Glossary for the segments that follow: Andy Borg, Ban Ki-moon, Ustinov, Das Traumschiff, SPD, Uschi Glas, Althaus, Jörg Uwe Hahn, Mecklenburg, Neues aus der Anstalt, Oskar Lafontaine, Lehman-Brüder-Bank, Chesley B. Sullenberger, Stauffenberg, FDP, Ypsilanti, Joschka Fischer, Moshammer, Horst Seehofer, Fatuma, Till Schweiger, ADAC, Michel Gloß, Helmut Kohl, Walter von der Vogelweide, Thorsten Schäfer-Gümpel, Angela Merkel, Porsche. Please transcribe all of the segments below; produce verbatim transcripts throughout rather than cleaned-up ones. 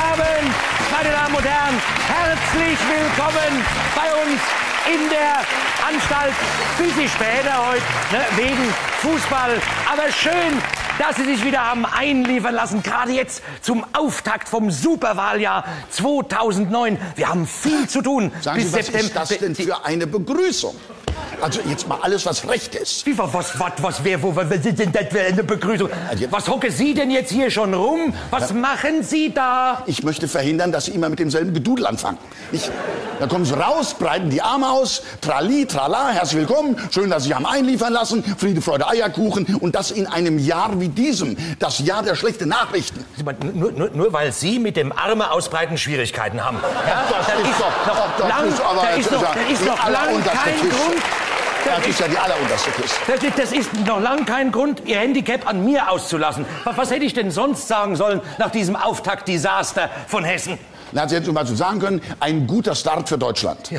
Abend, meine Damen und Herren, herzlich willkommen bei uns in der Anstalt. Bisschen später heute, ne, wegen Fußball, aber schön, dass Sie sich wieder haben einliefern lassen, gerade jetzt zum Auftakt vom Superwahljahr zweitausendneun. Wir haben viel zu tun. Sagen Sie, was ist das denn für eine Begrüßung? Also jetzt mal alles, was recht ist. Wie, was, was, was, wer, wo, was ist denn das für eine Begrüßung? Was hocken Sie denn jetzt hier schon rum? Was machen Sie da? Ich möchte verhindern, dass Sie immer mit demselben Gedudel anfangen. Ich, da kommen Sie raus, breiten die Arme aus, trali, trala, herzlich willkommen, schön, dass Sie haben einliefern lassen, Friede, Freude, Eierkuchen und das in einem Jahr wie diesem, das Jahr der schlechten Nachrichten. Nur, nur, nur weil Sie mit dem Arme ausbreiten Schwierigkeiten haben. Ja, das, das ist doch, doch, doch lang, ist aber, das ist, das doch, ist doch lang kein Grund. Das, das ist ja die allerunterste Kiste. Das ist, das ist noch lang kein Grund, Ihr Handicap an mir auszulassen. Was, was hätte ich denn sonst sagen sollen nach diesem Auftakt-Desaster von Hessen? Na, Sie hätten zum Beispiel sagen können, ein guter Start für Deutschland. Ja.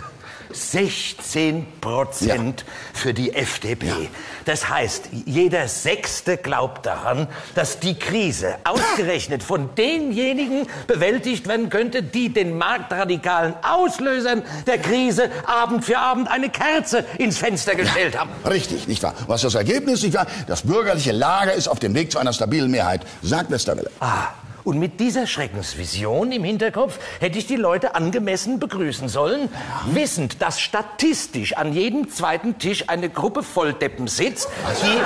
sechzehn Prozent ja. für die F D P. Ja. Das heißt, jeder Sechste glaubt daran, dass die Krise ausgerechnet von denjenigen bewältigt werden könnte, die den marktradikalen Auslösern der Krise Abend für Abend eine Kerze ins Fenster gestellt ja. haben. Richtig, nicht wahr? Was ist das Ergebnis? Nicht wahr? Das bürgerliche Lager ist auf dem Weg zu einer stabilen Mehrheit, sagt Westerwelle. Ah. Und mit dieser Schreckensvision im Hinterkopf hätte ich die Leute angemessen begrüßen sollen, ja. wissend, dass statistisch an jedem zweiten Tisch eine Gruppe Volldeppen sitzt, die,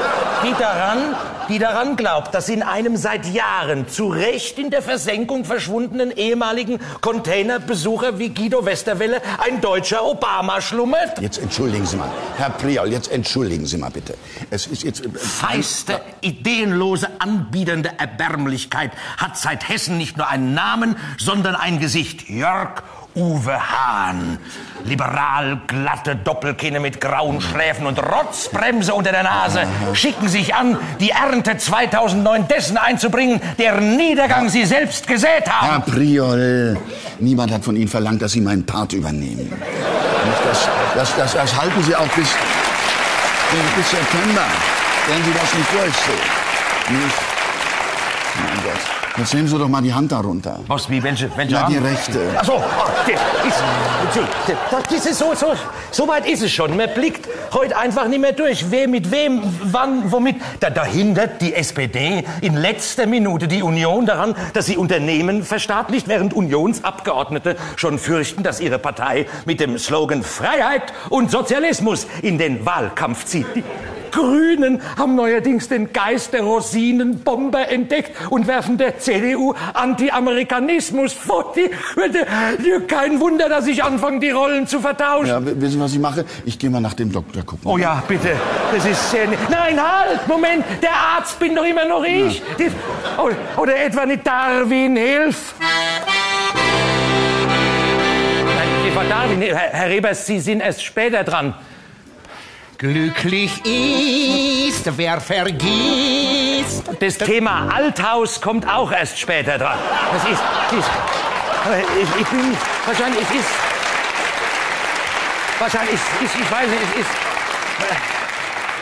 die, daran, die daran glaubt, dass in einem seit Jahren zu Recht in der Versenkung verschwundenen ehemaligen Containerbesucher wie Guido Westerwelle ein deutscher Obama schlummert. Jetzt entschuldigen Sie mal, Herr Priol, jetzt entschuldigen Sie mal bitte. Es ist jetzt... Feiste, ideenlose, anbiedernde Erbärmlichkeit hat seit Hessen nicht nur einen Namen, sondern ein Gesicht. Jörg Uwe Hahn. Liberal, glatte Doppelkinne mit grauen Schläfen und Rotzbremse unter der Nase schicken sich an, die Ernte zweitausendneun dessen einzubringen, deren Niedergang Sie selbst gesät haben. Herr Priol, niemand hat von Ihnen verlangt, dass Sie meinen Part übernehmen. Das, das, das, das halten Sie auch bis, bis September, wenn Sie das nicht durchsehen. Nicht? Mein Gott. Jetzt nehmen Sie doch mal die Hand darunter. Was, wie, welche, welche ja, die rechte. Ach so, das ist, das ist so, so, so weit ist es schon. Man blickt heute einfach nicht mehr durch. Wer mit wem, wann, womit. Da, da hindert die S P D in letzter Minute die Union daran, dass sie Unternehmen verstaatlicht, während Unionsabgeordnete schon fürchten, dass ihre Partei mit dem Slogan Freiheit und Sozialismus in den Wahlkampf zieht. Die Grünen haben neuerdings den Geist der Rosinenbomber entdeckt und werfen der C D U Anti-Amerikanismus vor die Hütte. Kein Wunder, dass ich anfange, die Rollen zu vertauschen. Ja, wissen Sie, was ich mache? Ich gehe mal nach dem Doktor gucken. Oh ja, bitte. Das ist sehr... Nein, halt! Moment! Der Arzt bin doch immer noch ich! Ja. Oder, oder etwa nicht Darwin Hilf? Nein, ich war Darwin. Herr Rebers, Sie sind erst später dran. Glücklich ist, wer vergisst. Das Thema Althaus kommt auch erst später dran. Das ist, das ist, ich, ich bin wahrscheinlich, es ist, wahrscheinlich, ich, ich, ich weiß nicht,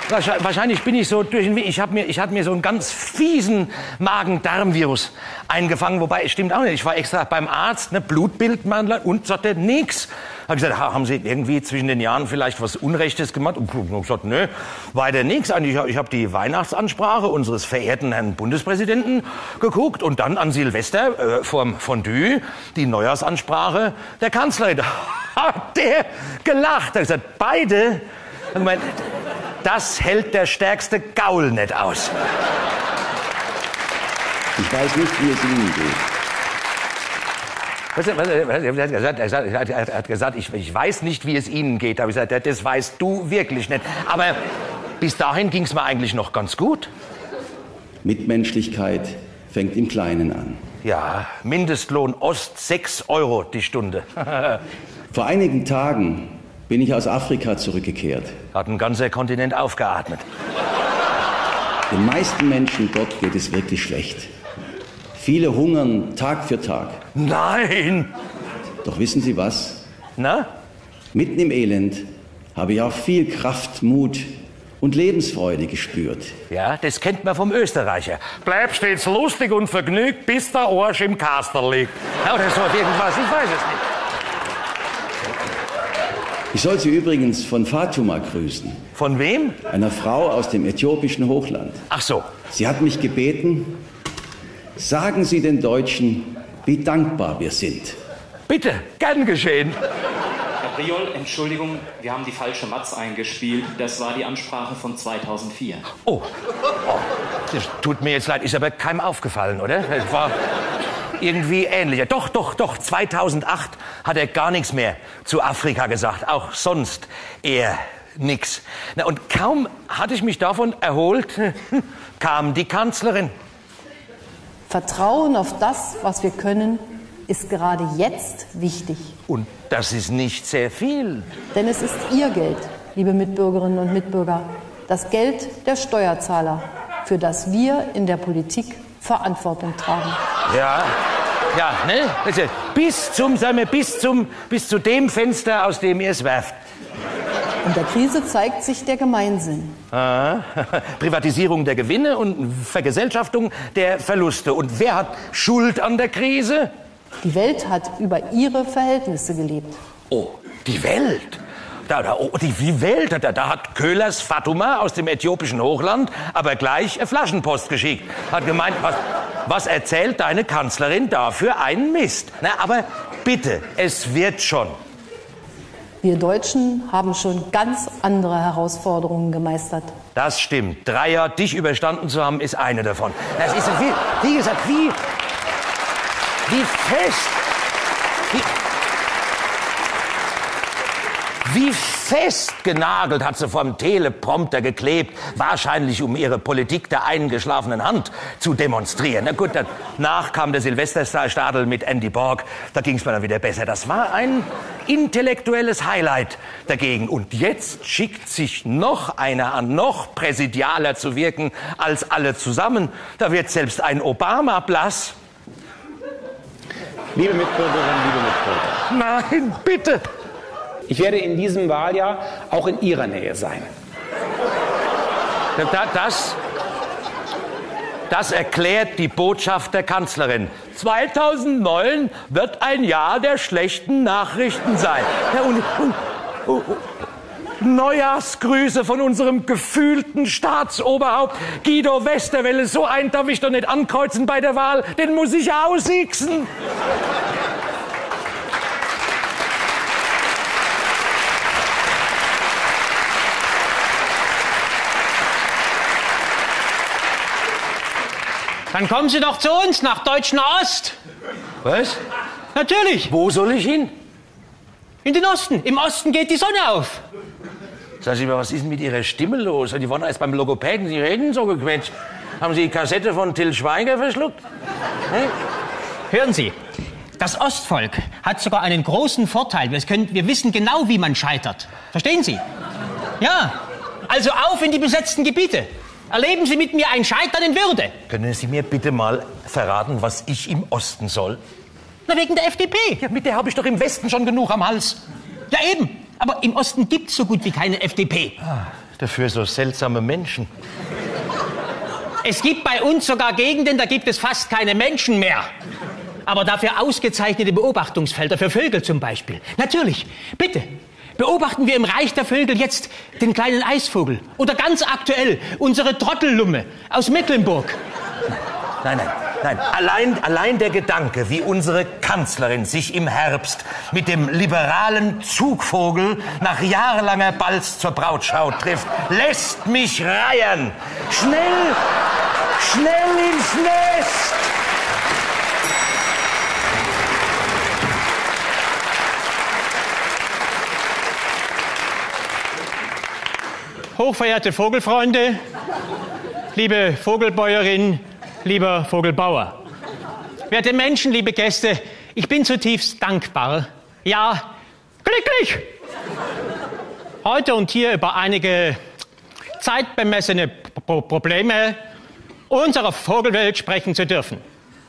es ist, wahrscheinlich bin ich so durch den Weg. Ich habe mir, ich hatte mir so einen ganz fiesen Magen-Darm-Virus eingefangen, wobei es stimmt auch nicht. Ich war extra beim Arzt, ne, Blutbild machen lassen und sagte nichts. Habe gesagt, haben Sie irgendwie zwischen den Jahren vielleicht was Unrechtes gemacht? Und ich habe gesagt, nö, weiter nichts. Ich habe die Weihnachtsansprache unseres verehrten Herrn Bundespräsidenten geguckt und dann an Silvester äh, vorm Fondue die Neujahrsansprache der Kanzlerin. Hat der gelacht. Er hat gesagt, beide. Ich meine, das hält der stärkste Gaul nicht aus. Ich weiß nicht, wie es Ihnen geht. Was, was, was, er hat gesagt, ich, ich weiß nicht, wie es Ihnen geht. Aber ich sagte, das weißt du wirklich nicht. Aber bis dahin ging es mir eigentlich noch ganz gut. Mitmenschlichkeit fängt im Kleinen an. Ja, Mindestlohn Ost sechs Euro die Stunde. Vor einigen Tagen bin ich aus Afrika zurückgekehrt. Hat ein ganzer Kontinent aufgeatmet. Den meisten Menschen dort geht es wirklich schlecht. Viele hungern Tag für Tag. Nein! Doch wissen Sie was? Na? Mitten im Elend habe ich auch viel Kraft, Mut und Lebensfreude gespürt. Ja, das kennt man vom Österreicher. Bleib stets lustig und vergnügt, bis der Arsch im Kaster liegt. Oder so irgendwas, ich weiß es nicht. Ich soll Sie übrigens von Fatuma grüßen. Von wem? Einer Frau aus dem äthiopischen Hochland. Ach so. Sie hat mich gebeten, sagen Sie den Deutschen, wie dankbar wir sind. Bitte, gern geschehen. Herr Priol, Entschuldigung, wir haben die falsche Matz eingespielt. Das war die Ansprache von zweitausendvier. Oh, oh, das tut mir jetzt leid, ist aber keinem aufgefallen, oder? Das war irgendwie ähnlicher. Doch, doch, doch, zweitausendacht hat er gar nichts mehr zu Afrika gesagt. Auch sonst eher nix. Na, und kaum hatte ich mich davon erholt, kam die Kanzlerin. Vertrauen auf das, was wir können, ist gerade jetzt wichtig. Und das ist nicht sehr viel. Denn es ist Ihr Geld, liebe Mitbürgerinnen und Mitbürger. Das Geld der Steuerzahler, für das wir in der Politik Verantwortung tragen. Ja, ja, ne? Bis zum, sagen wir, bis zum, bis zu dem Fenster, aus dem ihr es werft. In der Krise zeigt sich der Gemeinsinn. Ah, Privatisierung der Gewinne und Vergesellschaftung der Verluste. Und wer hat Schuld an der Krise? Die Welt hat über ihre Verhältnisse gelebt. Oh, die Welt? Da, da, oh, die, die Welt, da, da hat Köhlers Fatuma aus dem äthiopischen Hochland aber gleich eine Flaschenpost geschickt. Hat gemeint, was, was erzählt deine Kanzlerin da für einen Mist? Na, aber bitte, es wird schon. Wir Deutschen haben schon ganz andere Herausforderungen gemeistert. Das stimmt. Drei Jahre dich überstanden zu haben, ist eine davon. Das ist wie, wie gesagt, wie... Wie fest, wie, wie fest genagelt hat sie vom Teleprompter geklebt, wahrscheinlich um ihre Politik der eingeschlafenen Hand zu demonstrieren. Na gut, danach kam der Silvesterstadel mit Andy Borg, da ging es mir dann wieder besser. Das war ein intellektuelles Highlight dagegen. Und jetzt schickt sich noch einer an, noch präsidialer zu wirken als alle zusammen. Da wird selbst ein Obama blass. Liebe Mitbürgerinnen, liebe Mitbürger. Nein, bitte! Ich werde in diesem Wahljahr auch in Ihrer Nähe sein. Das, das erklärt die Botschaft der Kanzlerin. zweitausendneun wird ein Jahr der schlechten Nachrichten sein. Neujahrsgrüße von unserem gefühlten Staatsoberhaupt Guido Westerwelle. So einen darf ich doch nicht ankreuzen bei der Wahl, den muss ich aussichsen. Dann kommen Sie doch zu uns nach Deutschen Ost. Was? Natürlich. Wo soll ich hin? In den Osten. Im Osten geht die Sonne auf. Sagen Sie mal, was ist denn mit Ihrer Stimme los? Die waren erst beim Logopäden, Sie reden so gequetscht. Haben Sie die Kassette von Till Schweiger verschluckt? Hey? Hören Sie, das Ostvolk hat sogar einen großen Vorteil. Wir können, wir wissen genau, wie man scheitert. Verstehen Sie? Ja, also auf in die besetzten Gebiete. Erleben Sie mit mir ein Scheitern in Würde. Können Sie mir bitte mal verraten, was ich im Osten soll? Na, wegen der F D P. Ja, mit der habe ich doch im Westen schon genug am Hals. Ja, eben. Aber im Osten gibt es so gut wie keine F D P. Ah, dafür so seltsame Menschen. Es gibt bei uns sogar Gegenden, da gibt es fast keine Menschen mehr. Aber dafür ausgezeichnete Beobachtungsfelder für Vögel zum Beispiel. Natürlich, bitte. Beobachten wir im Reich der Vögel jetzt den kleinen Eisvogel. Oder ganz aktuell unsere Trottellumme aus Mecklenburg. Nein, nein. Nein, allein, allein der Gedanke, wie unsere Kanzlerin sich im Herbst mit dem liberalen Zugvogel nach jahrelanger Balz zur Brautschau trifft, lässt mich reiern. Schnell, schnell ins Nest! Hochverehrte Vogelfreunde, liebe Vogelbäuerin, lieber Vogelbauer, werte Menschen, liebe Gäste, ich bin zutiefst dankbar, ja, glücklich, heute und hier über einige zeitbemessene Pro- Probleme unserer Vogelwelt sprechen zu dürfen.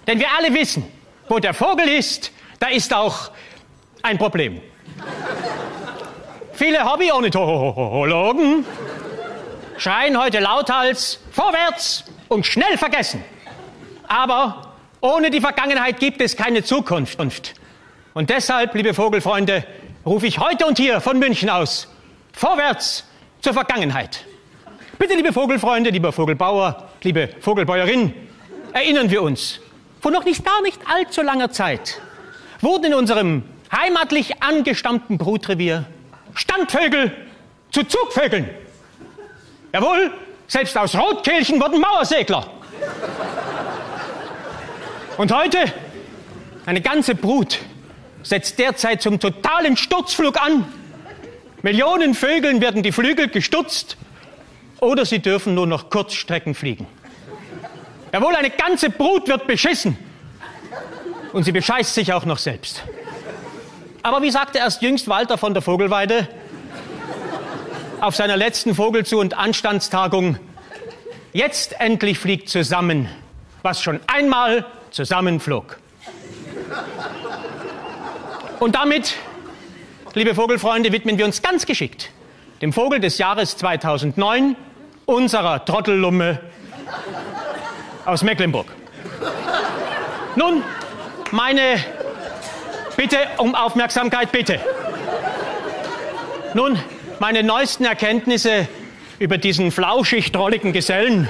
Denn wir alle wissen, wo der Vogel ist, da ist auch ein Problem. Viele Hobbyornithologen schreien heute lauthals vorwärts und schnell vergessen. Aber ohne die Vergangenheit gibt es keine Zukunft. Und deshalb, liebe Vogelfreunde, rufe ich heute und hier von München aus vorwärts zur Vergangenheit. Bitte, liebe Vogelfreunde, lieber Vogelbauer, liebe Vogelbäuerin, erinnern wir uns, vor noch nicht gar nicht allzu langer Zeit wurden in unserem heimatlich angestammten Brutrevier Standvögel zu Zugvögeln. Jawohl, selbst aus Rotkehlchen wurden Mauersegler. Und heute, eine ganze Brut setzt derzeit zum totalen Sturzflug an. Millionen Vögeln werden die Flügel gestutzt oder sie dürfen nur noch Kurzstrecken fliegen. Jawohl, eine ganze Brut wird beschissen und sie bescheißt sich auch noch selbst. Aber wie sagte erst jüngst Walter von der Vogelweide auf seiner letzten Vogelzu- und Anstandstagung, jetzt endlich fliegt zusammen, was schon einmal zusammenflog. Und damit, liebe Vogelfreunde, widmen wir uns ganz geschickt dem Vogel des Jahres zweitausendneun, unserer Trottellumme aus Mecklenburg. Nun, meine Bitte um Aufmerksamkeit, bitte. Nun, meine neuesten Erkenntnisse über diesen flauschig-drolligen Gesellen,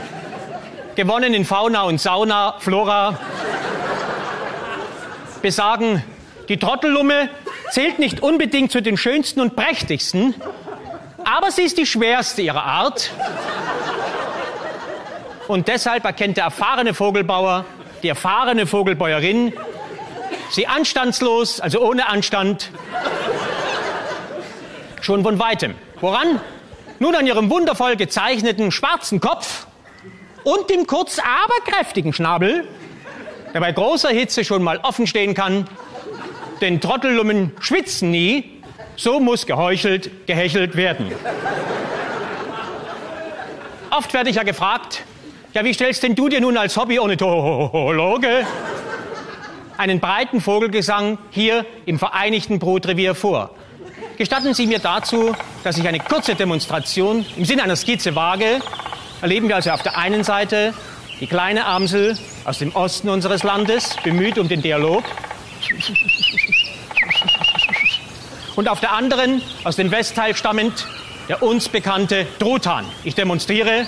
gewonnen in Fauna und Sauna, Flora, besagen, die Trottellumme zählt nicht unbedingt zu den schönsten und prächtigsten, aber sie ist die schwerste ihrer Art. Und deshalb erkennt der erfahrene Vogelbauer, die erfahrene Vogelbäuerin, sie anstandslos, also ohne Anstand, schon von Weitem. Woran? Nun an ihrem wundervoll gezeichneten schwarzen Kopf und dem kurz, aber kräftigen Schnabel, der bei großer Hitze schon mal offen stehen kann. Denn Trottellummen schwitzen nie, so muss geheuchelt, gehechelt werden. Oft werde ich ja gefragt, ja, wie stellst denn du dir nun als Hobby-Ornithologe einen breiten Vogelgesang hier im Vereinigten Brutrevier vor? Gestatten Sie mir dazu, dass ich eine kurze Demonstration im Sinne einer Skizze wage. Erleben wir also auf der einen Seite die kleine Amsel aus dem Osten unseres Landes, bemüht um den Dialog. Und auf der anderen, aus dem Westteil stammend, der uns bekannte Truthahn. Ich demonstriere.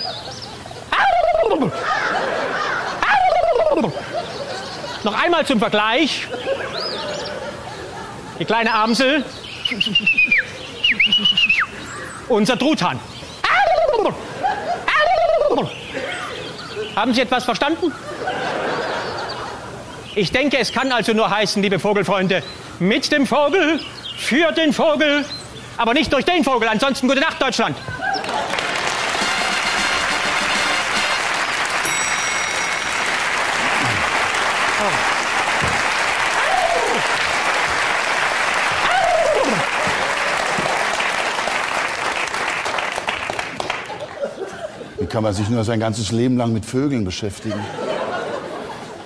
Noch einmal zum Vergleich. Die kleine Amsel. Unser Truthahn. Haben Sie etwas verstanden? Ich denke, es kann also nur heißen, liebe Vogelfreunde, mit dem Vogel, für den Vogel, aber nicht durch den Vogel. Ansonsten gute Nacht, Deutschland. Wie kann man sich nur sein ganzes Leben lang mit Vögeln beschäftigen?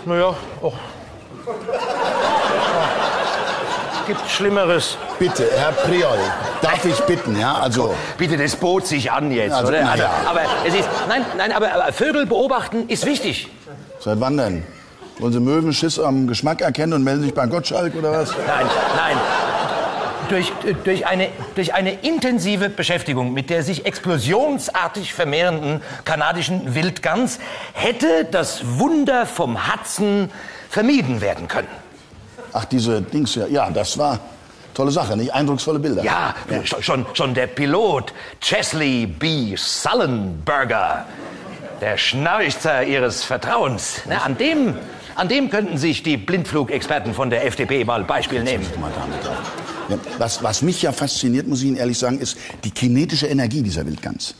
Naja, auch. Gibt Schlimmeres. Bitte, Herr Priol, darf ich bitten, ja? Also bitte, das bot sich an jetzt, also, oder? Also, ja. Aber es ist, nein, nein, aber Vögel beobachten ist wichtig. Seit wann denn? Wollen Sie Möwenschiss am Geschmack erkennen und melden sich bei Gottschalk oder was? Nein, nein. Durch, durch, eine, durch eine intensive Beschäftigung mit der sich explosionsartig vermehrenden kanadischen Wildgans hätte das Wunder vom Hudson vermieden werden können. Ach, diese Dings hier. Ja, das war tolle Sache, nicht? Eindrucksvolle Bilder. Ja, ja. Schon, schon der Pilot Chesley B. Sullenberger, der Schnarchzer Ihres Vertrauens. Na, an dem, an dem könnten sich die Blindflugexperten von der F D P mal Beispiel nehmen. Ja, was, was mich ja fasziniert, muss ich Ihnen ehrlich sagen, ist die kinetische Energie dieser Wildgans.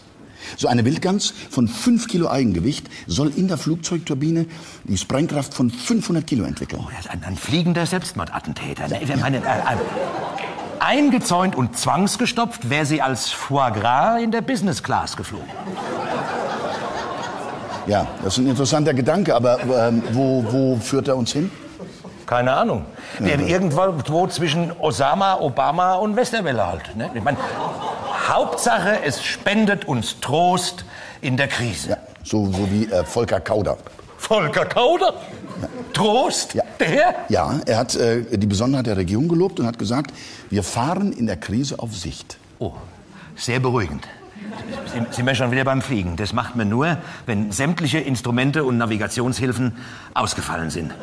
So eine Wildgans von fünf Kilo Eigengewicht soll in der Flugzeugturbine die Sprengkraft von fünfhundert Kilo entwickeln. Oh, das ist ein, ein fliegender Selbstmordattentäter. Ne? Ja. Meine, äh, äh, eingezäunt und zwangsgestopft wäre sie als Foie Gras in der Business Class geflogen. Ja, das ist ein interessanter Gedanke, aber äh, wo, wo führt er uns hin? Keine Ahnung. Ja. Irgendwo zwischen Osama, Obama und Westerwelle halt. Ne? Ich meine, Hauptsache, es spendet uns Trost in der Krise. Ja, so, so wie äh, Volker Kauder. Volker Kauder? Ja. Trost? Ja. Der? Ja, er hat äh, die Besonderheit der Regierung gelobt und hat gesagt, wir fahren in der Krise auf Sicht. Oh, sehr beruhigend. Sie sind wir schon wieder beim Fliegen. Das macht man nur, wenn sämtliche Instrumente und Navigationshilfen ausgefallen sind.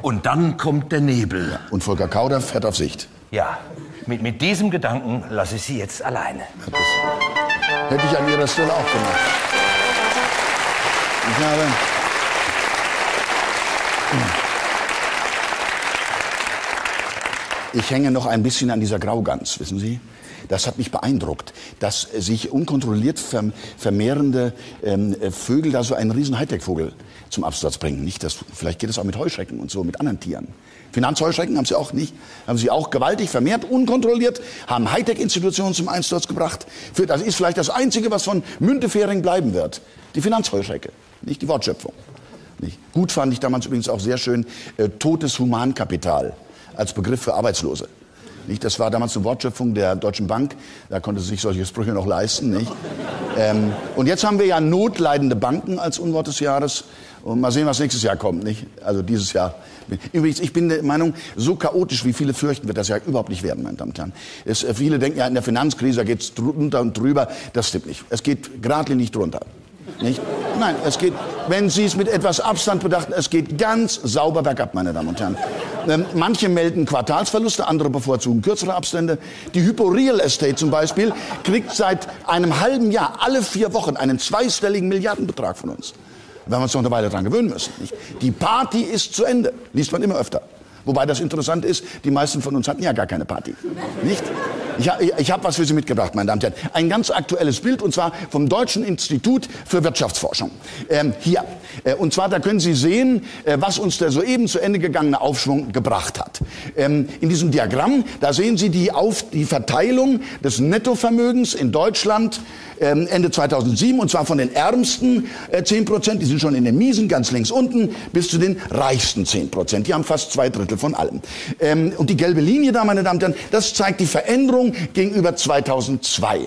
Und dann kommt der Nebel. Ja. Und Volker Kauder fährt auf Sicht. Ja, mit, mit diesem Gedanken lasse ich Sie jetzt alleine. Das hätte ich an Ihrer Stelle auch gemacht. Ich habe... Ich hänge noch ein bisschen an dieser Graugans, wissen Sie? Das hat mich beeindruckt, dass sich unkontrolliert vermehrende ähm, Vögel da so einen riesen Hightech-Vogel zum Absatz bringen. Nicht, dass, vielleicht geht es auch mit Heuschrecken und so, mit anderen Tieren. Finanzheuschrecken haben sie auch nicht, haben sie auch gewaltig vermehrt, unkontrolliert, haben Hightech-Institutionen zum Einsturz gebracht. Das ist vielleicht das Einzige, was von Müntefering bleiben wird. Die Finanzheuschrecke, nicht die Wortschöpfung. Nicht. Gut fand ich damals übrigens auch sehr schön, äh, totes Humankapital als Begriff für Arbeitslose. Nicht? Das war damals eine Wortschöpfung der Deutschen Bank, da konnte sie sich solche Sprüche noch leisten. Nicht? Ähm, und jetzt haben wir ja notleidende Banken als Unwort des Jahres. Und mal sehen, was nächstes Jahr kommt. Nicht? Also dieses Jahr. Übrigens, ich bin der Meinung, so chaotisch, wie viele fürchten, wird das ja überhaupt nicht werden, meine Damen und Herren. Es, viele denken ja, in der Finanzkrise geht es drunter und drüber. Das stimmt nicht. Es geht geradlinig drunter. Nicht? Nein, es geht, wenn Sie es mit etwas Abstand bedachten, es geht ganz sauber bergab, meine Damen und Herren. Ähm, manche melden Quartalsverluste, andere bevorzugen kürzere Abstände. Die Hypo Real Estate zum Beispiel kriegt seit einem halben Jahr alle vier Wochen einen zweistelligen Milliardenbetrag von uns. Da werden wir uns noch eine Weile dran gewöhnen müssen. Nicht? Die Party ist zu Ende, liest man immer öfter. Wobei das interessant ist, die meisten von uns hatten ja gar keine Party. Nicht? Ich, ich, ich habe was für Sie mitgebracht, meine Damen und Herren. Ein ganz aktuelles Bild, und zwar vom Deutschen Institut für Wirtschaftsforschung. Ähm, hier. Äh, und zwar, da können Sie sehen, äh, was uns der soeben zu Ende gegangene Aufschwung gebracht hat. Ähm, in diesem Diagramm, da sehen Sie die, Auf, die Verteilung des Nettovermögens in Deutschland ähm, Ende zweitausendsieben. Und zwar von den ärmsten äh, zehn Prozent, die sind schon in den Miesen, ganz links unten, bis zu den reichsten zehn Prozent. Die haben fast zwei Drittel von allem. Ähm, und die gelbe Linie da, meine Damen und Herren, das zeigt die Veränderung gegenüber zweitausendzwei.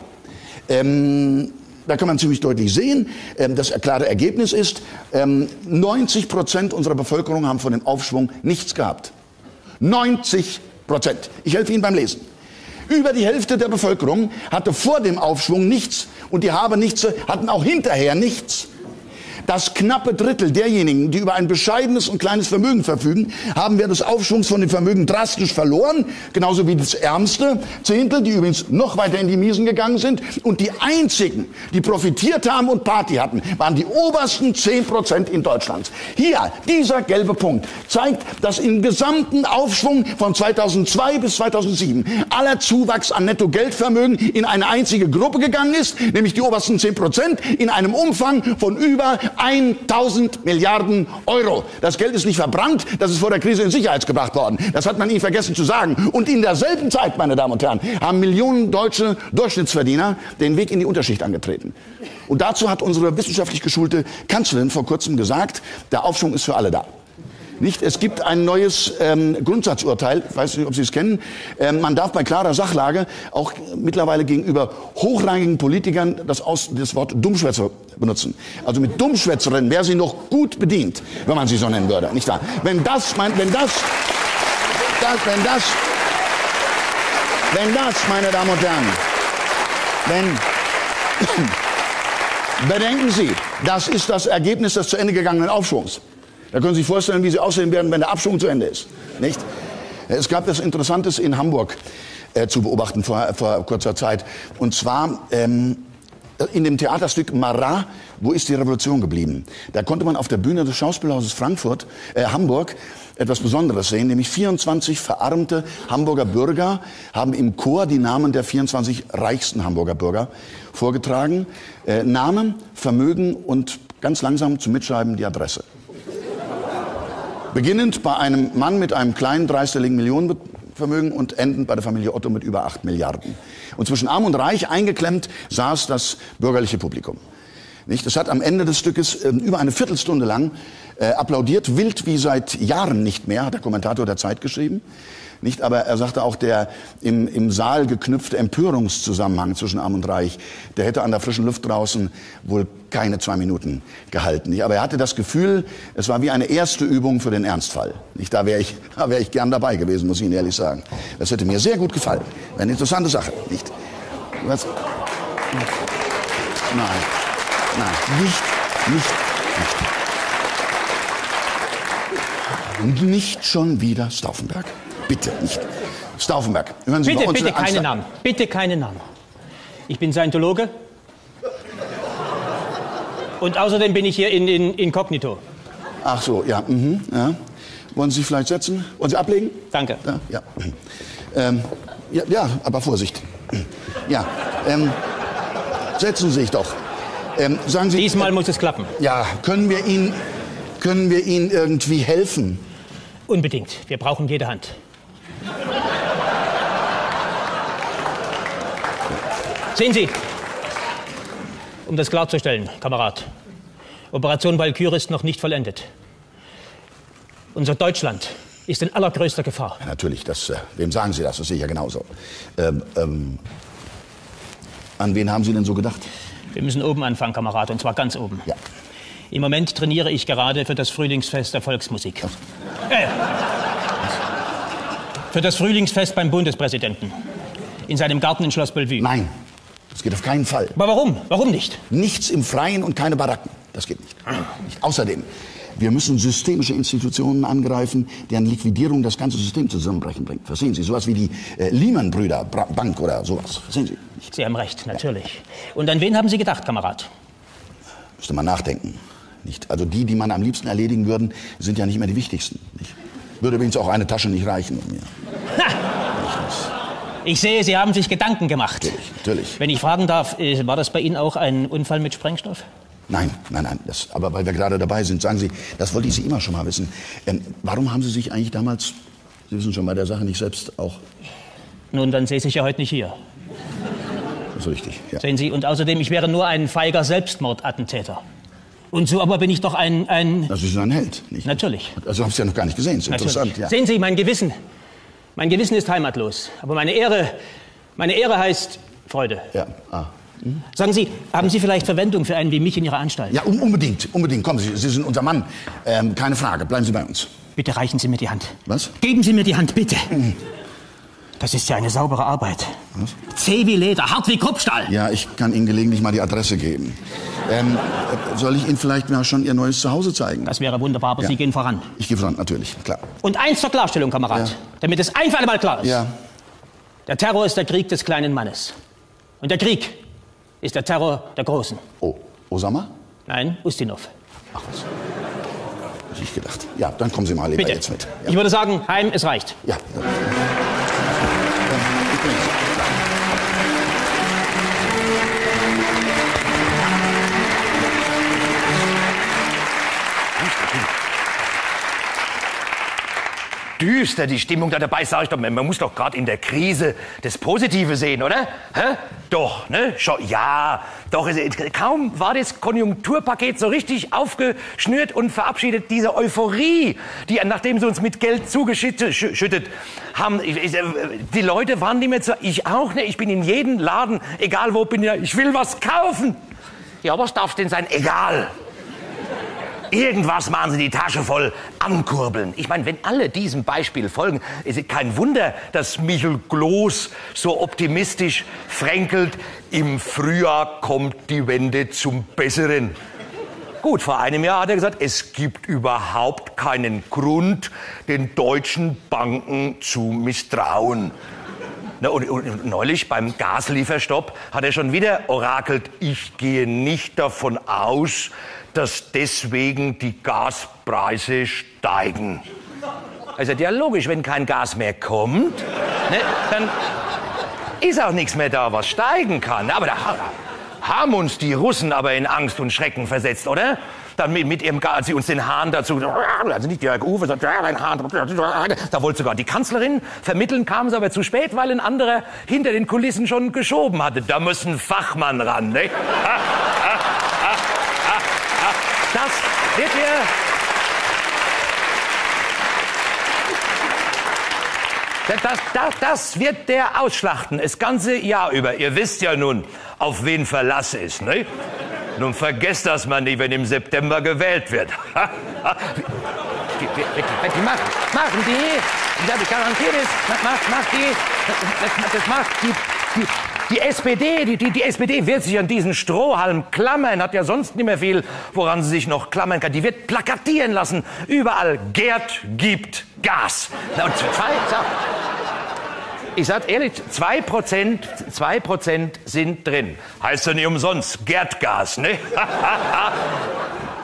Ähm, da kann man ziemlich deutlich sehen, ähm, das klare Ergebnis ist, ähm, neunzig Prozent unserer Bevölkerung haben von dem Aufschwung nichts gehabt. neunzig Prozent. Ich helfe Ihnen beim Lesen. Über die Hälfte der Bevölkerung hatte vor dem Aufschwung nichts und die Habenichts hatten auch hinterher nichts. Das knappe Drittel derjenigen, die über ein bescheidenes und kleines Vermögen verfügen, haben während des Aufschwungs von dem Vermögen drastisch verloren. Genauso wie das ärmste Zehntel, die übrigens noch weiter in die Miesen gegangen sind. Und die einzigen, die profitiert haben und Party hatten, waren die obersten zehn Prozent in Deutschland. Hier, dieser gelbe Punkt zeigt, dass im gesamten Aufschwung von zweitausendzwei bis zweitausendsieben aller Zuwachs an Netto-Geldvermögen in eine einzige Gruppe gegangen ist, nämlich die obersten zehn Prozent in einem Umfang von über tausend Milliarden Euro. Das Geld ist nicht verbrannt, das ist vor der Krise in Sicherheit gebracht worden. Das hat man Ihnen vergessen zu sagen. Und in derselben Zeit, meine Damen und Herren, haben Millionen deutsche Durchschnittsverdiener den Weg in die Unterschicht angetreten. Und dazu hat unsere wissenschaftlich geschulte Kanzlerin vor kurzem gesagt, der Aufschwung ist für alle da. Nicht? Es gibt ein neues ähm, Grundsatzurteil, ich weiß nicht, ob Sie es kennen. Ähm, man darf bei klarer Sachlage auch mittlerweile gegenüber hochrangigen Politikern das, Aus, das Wort Dummschwätzer benutzen. Also mit Dummschwätzerin wäre sie noch gut bedient, wenn man sie so nennen würde. Nicht wahr? Wenn das, mein, wenn das, das, wenn das, wenn das, meine Damen und Herren, wenn, bedenken Sie, das ist das Ergebnis des zu Ende gegangenen Aufschwungs. Da können Sie sich vorstellen, wie sie aussehen werden, wenn der Abschwung zu Ende ist. Nicht? Es gab etwas Interessantes in Hamburg äh, zu beobachten vor, vor kurzer Zeit. Und zwar ähm, in dem Theaterstück Marat, Wo ist die Revolution geblieben? Da konnte man auf der Bühne des Schauspielhauses Frankfurt, äh, Hamburg etwas Besonderes sehen. Nämlich vierundzwanzig verarmte Hamburger Bürger haben im Chor die Namen der vierundzwanzig reichsten Hamburger Bürger vorgetragen. Äh, Namen, Vermögen und ganz langsam zum Mitschreiben die Adresse. Beginnend bei einem Mann mit einem kleinen dreistelligen Millionenvermögen und endend bei der Familie Otto mit über acht Milliarden. Und zwischen Arm und Reich eingeklemmt saß das bürgerliche Publikum. Nicht? Das hat am Ende des Stückes äh, über eine Viertelstunde lang äh, applaudiert, wild wie seit Jahren nicht mehr, hat der Kommentator der Zeit geschrieben. Nicht? Aber er sagte auch, der im, im Saal geknüpfte Empörungszusammenhang zwischen Arm und Reich, der hätte an der frischen Luft draußen wohl keine zwei Minuten gehalten. Nicht? Aber er hatte das Gefühl, es war wie eine erste Übung für den Ernstfall. Nicht? Da wäre ich, da wäre ich gern dabei gewesen, muss ich Ihnen ehrlich sagen. Das hätte mir sehr gut gefallen. Eine interessante Sache. Nicht? Was? Nein. Nein, nicht, nicht, nicht. Und nicht schon wieder Stauffenberg. Bitte nicht. Stauffenberg, hören Sie bitte, bei uns bitte keine Angst Namen. Bitte keine Namen. Ich bin Scientologe. Und außerdem bin ich hier in, in inkognito. Ach so, ja, mh, ja. Wollen Sie sich vielleicht setzen? Wollen Sie ablegen? Danke. Ja, ja. Ähm, ja, ja, aber Vorsicht. Ja, ähm, setzen Sie sich doch. Ähm, sagen Sie, diesmal muss es klappen. Ja, können wir Ihnen, können wir Ihnen irgendwie helfen? Unbedingt. Wir brauchen jede Hand. Sehen Sie, um das klarzustellen, Kamerad, Operation Walküre ist noch nicht vollendet. Unser Deutschland ist in allergrößter Gefahr. Ja, natürlich, das, äh, wem sagen Sie das? Das sehe ich ja genauso. Ähm, ähm, an wen haben Sie denn so gedacht? Wir müssen oben anfangen, Kamerad, und zwar ganz oben. Ja. Im Moment trainiere ich gerade für das Frühlingsfest der Volksmusik. Äh, für das Frühlingsfest beim Bundespräsidenten. In seinem Garten in Schloss Bellevue. Nein, das geht auf keinen Fall. Aber warum? Warum nicht? Nichts im Freien und keine Baracken. Das geht nicht. nicht. Außerdem, wir müssen systemische Institutionen angreifen, deren Liquidierung das ganze System zusammenbrechen bringt. Verstehen Sie? Sowas wie die äh, Lehman-Brüder-Bank oder sowas. Verstehen Sie? Nicht. Sie haben recht, natürlich. Ja. Und an wen haben Sie gedacht, Kamerad? Müsste man nachdenken. Nicht. Also die, die man am liebsten erledigen würden, sind ja nicht mehr die wichtigsten. Nicht. Würde übrigens auch eine Tasche nicht reichen. Um mir. Ich sehe, Sie haben sich Gedanken gemacht. Natürlich, natürlich. Wenn ich fragen darf, war das bei Ihnen auch ein Unfall mit Sprengstoff? Nein, nein, nein. Das, aber weil wir gerade dabei sind, sagen Sie, das wollte ich Sie immer schon mal wissen. Ähm, warum haben Sie sich eigentlich damals, Sie wissen schon, bei der Sache nicht selbst auch... Nun, dann sehe ich ja heute nicht hier. Das ist richtig, ja. Sehen Sie, und außerdem, ich wäre nur ein feiger Selbstmordattentäter. Und so aber bin ich doch ein... ein also Sie sind ein Held, nicht? Natürlich. Also haben Sie ja noch gar nicht gesehen, das ist interessant. Ja. Sehen Sie, mein Gewissen, mein Gewissen ist heimatlos. Aber meine Ehre, meine Ehre heißt Freude. Ja, ah. Hm? Sagen Sie, haben Sie vielleicht Verwendung für einen wie mich in Ihrer Anstalt? Ja, un unbedingt, unbedingt. Kommen Sie, Sie sind unser Mann. Ähm, keine Frage, bleiben Sie bei uns. Bitte reichen Sie mir die Hand. Was? Geben Sie mir die Hand, bitte. Mhm. Das ist ja eine saubere Arbeit. Was? Zäh wie Leder, hart wie Kruppstahl. Ja, ich kann Ihnen gelegentlich mal die Adresse geben. Ähm, soll ich Ihnen vielleicht mal schon Ihr neues Zuhause zeigen? Das wäre wunderbar, aber ja. Sie gehen voran. Ich gehe voran, natürlich, klar. Und eins zur Klarstellung, Kamerad, ja. damit es ein für alle Mal klar ist. Ja. Der Terror ist der Krieg des kleinen Mannes. Und der Krieg ist der Terror der Großen. Oh, Osama? Nein, Ustinov. Ach was. Hab ich gedacht. Ja, dann kommen Sie mal lieber Bitte. jetzt mit. Ja. Ich würde sagen, heim, es reicht. Ja. Düster, die Stimmung da dabei, sag ich doch, man muss doch gerade in der Krise das Positive sehen, oder? Hä? Doch, ne? Schon, ja, doch. Kaum war das Konjunkturpaket so richtig aufgeschnürt und verabschiedet, diese Euphorie, die, nachdem sie uns mit Geld zugeschüttet haben, die Leute waren nicht mehr so, ich auch, ne? Ich bin in jedem Laden, egal wo bin ich, ich will was kaufen. Ja, was darf denn sein? Egal. Irgendwas machen Sie die Tasche voll, ankurbeln. Ich meine, wenn alle diesem Beispiel folgen, ist es kein Wunder, dass Michel Gloß so optimistisch fränkelt, im Frühjahr kommt die Wende zum Besseren. Gut, vor einem Jahr hat er gesagt, es gibt überhaupt keinen Grund, den deutschen Banken zu misstrauen. Na, und, und neulich beim Gaslieferstopp hat er schon wieder orakelt, ich gehe nicht davon aus, dass deswegen die Gaspreise steigen. Also ja, logisch, wenn kein Gas mehr kommt, ne, dann ist auch nichts mehr da, was steigen kann. Aber da haben uns die Russen aber in Angst und Schrecken versetzt, oder? Dann mit, mit ihrem Gas, als sie uns den Hahn dazu, also nicht Jörg Uwe, sondern den Hahn, da wollte sogar die Kanzlerin vermitteln, kam es aber zu spät, weil ein anderer hinter den Kulissen schon geschoben hatte. Da müssen Fachmann ran, ne? Glas wird hier... Das, das, das wird der ausschlachten, das ganze Jahr über. Ihr wisst ja nun, auf wen Verlass ist, ne? Nun vergesst das mal nicht, wenn im September gewählt wird. Die machen, machen die, ich garantiere es, macht, macht die, das macht die, die, die S P D, die, die, die S P D wird sich an diesen Strohhalm klammern, hat ja sonst nicht mehr viel, woran sie sich noch klammern kann. Die wird plakatieren lassen, überall, Gerd gibt Gas. Und zwei, so. Ich sag ehrlich, zwei Prozent sind drin. Heißt ja nicht umsonst, Gerdgas, ne?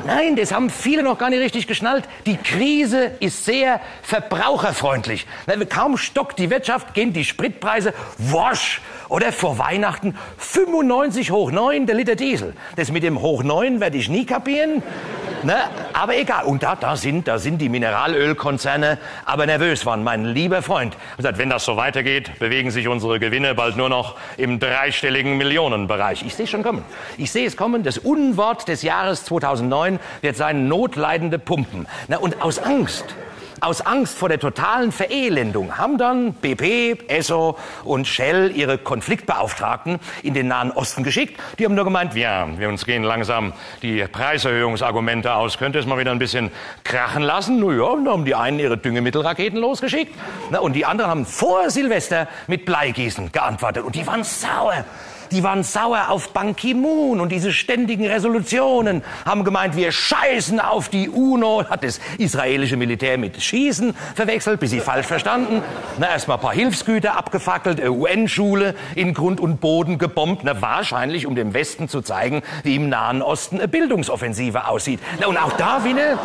Nein, das haben viele noch gar nicht richtig geschnallt. Die Krise ist sehr verbraucherfreundlich. Kaum stockt die Wirtschaft, gehen die Spritpreise wasch. Oder vor Weihnachten fünfundneunzig hoch neun der Liter Diesel. Das mit dem hoch neun werde ich nie kapieren. Ne? Aber egal. Und da, da, sind, da sind die Mineralölkonzerne aber nervös waren. Mein lieber Freund gesagt, wenn das so weitergeht, bewegen sich unsere Gewinne bald nur noch im dreistelligen Millionenbereich. Ich sehe es schon kommen. Ich sehe es kommen. Das Unwort des Jahres zweitausendneun wird sein notleidende Pumpen. Na, und aus Angst... Aus Angst vor der totalen Verelendung haben dann B P, Esso und Shell ihre Konfliktbeauftragten in den Nahen Osten geschickt. Die haben nur gemeint, ja, wir uns gehen langsam die Preiserhöhungsargumente aus. Könnt ihr es mal wieder ein bisschen krachen lassen? Nun ja, und dann haben die einen ihre Düngemittelraketen losgeschickt. Na, und die anderen haben vor Silvester mit Bleigießen geantwortet. Und die waren sauer. Die waren sauer auf Ban Ki-moon und diese ständigen Resolutionen, haben gemeint, wir scheißen auf die UNO, hat das israelische Militär mit Schießen verwechselt, bis sie falsch verstanden. Na, erstmal ein paar Hilfsgüter abgefackelt, U N-Schule in Grund und Boden gebombt, na, wahrscheinlich um dem Westen zu zeigen, wie im Nahen Osten eine Bildungsoffensive aussieht. Na, und auch da wieder...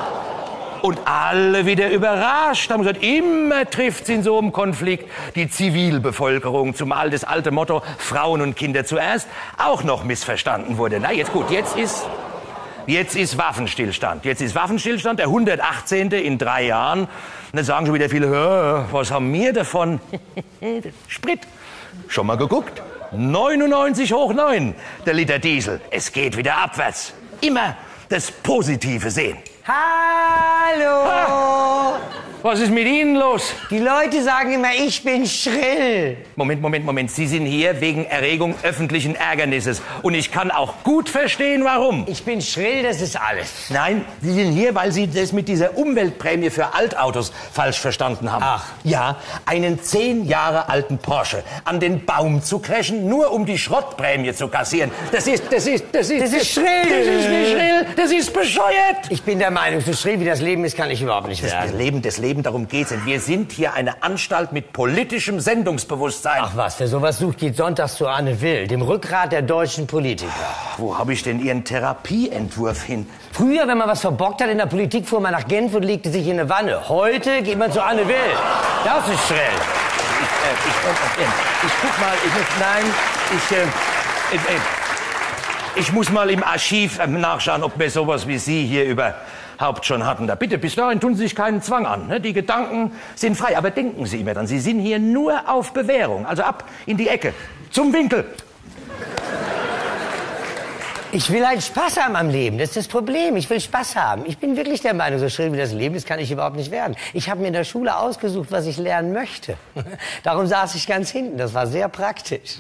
Und alle wieder überrascht, haben gesagt, immer trifft es in so einem Konflikt die Zivilbevölkerung, zumal das alte Motto, Frauen und Kinder zuerst, auch noch missverstanden wurde. Na jetzt gut, jetzt ist, jetzt ist Waffenstillstand. Jetzt ist Waffenstillstand, der hundertachtzehnte in drei Jahren. Und dann sagen schon wieder viele, was haben wir davon? Sprit, schon mal geguckt? neunundneunzig hoch neun, der Liter Diesel. Es geht wieder abwärts. Immer das Positive sehen. Hallo! Ha. Was ist mit Ihnen los? Die Leute sagen immer, ich bin schrill. Moment, Moment, Moment. Sie sind hier wegen Erregung öffentlichen Ärgernisses. Und ich kann auch gut verstehen, warum. Ich bin schrill, das ist alles. Nein, Sie sind hier, weil Sie das mit dieser Umweltprämie für Altautos falsch verstanden haben. Ach. Ja, einen zehn Jahre alten Porsche an den Baum zu crashen, nur um die Schrottprämie zu kassieren. Das ist, das ist, das ist... Das ist schrill. Das ist nicht schrill, das ist bescheuert. Ich bin der Meinung, so schrill wie das Leben ist, kann ich überhaupt nicht werden. Das Leben, das Leben. Darum geht's. Und wir sind hier eine Anstalt mit politischem Sendungsbewusstsein. Ach was, wer sowas sucht, geht sonntags zu Anne Will, dem Rückgrat der deutschen Politiker. Wo habe ich denn Ihren Therapieentwurf hin? Früher, wenn man was verbockt hat in der Politik, fuhr man nach Genf und legte sich in eine Wanne. Heute geht man zu Anne Will. Das ist schräg. Ich, äh, ich, äh, ich guck mal, ich muss, nein, ich, äh, äh, ich muss mal im Archiv äh, nachschauen, ob wir sowas wie Sie hier über... Haupt schon hatten da. Bitte, bis dahin tun Sie sich keinen Zwang an. Ne? Die Gedanken sind frei, aber denken Sie immer dran. Sie sind hier nur auf Bewährung. Also ab in die Ecke, zum Winkel. Ich will halt Spaß haben am Leben, das ist das Problem. Ich will Spaß haben. Ich bin wirklich der Meinung, so schrill wie das Leben ist, kann ich überhaupt nicht werden. Ich habe mir in der Schule ausgesucht, was ich lernen möchte. Darum saß ich ganz hinten, das war sehr praktisch.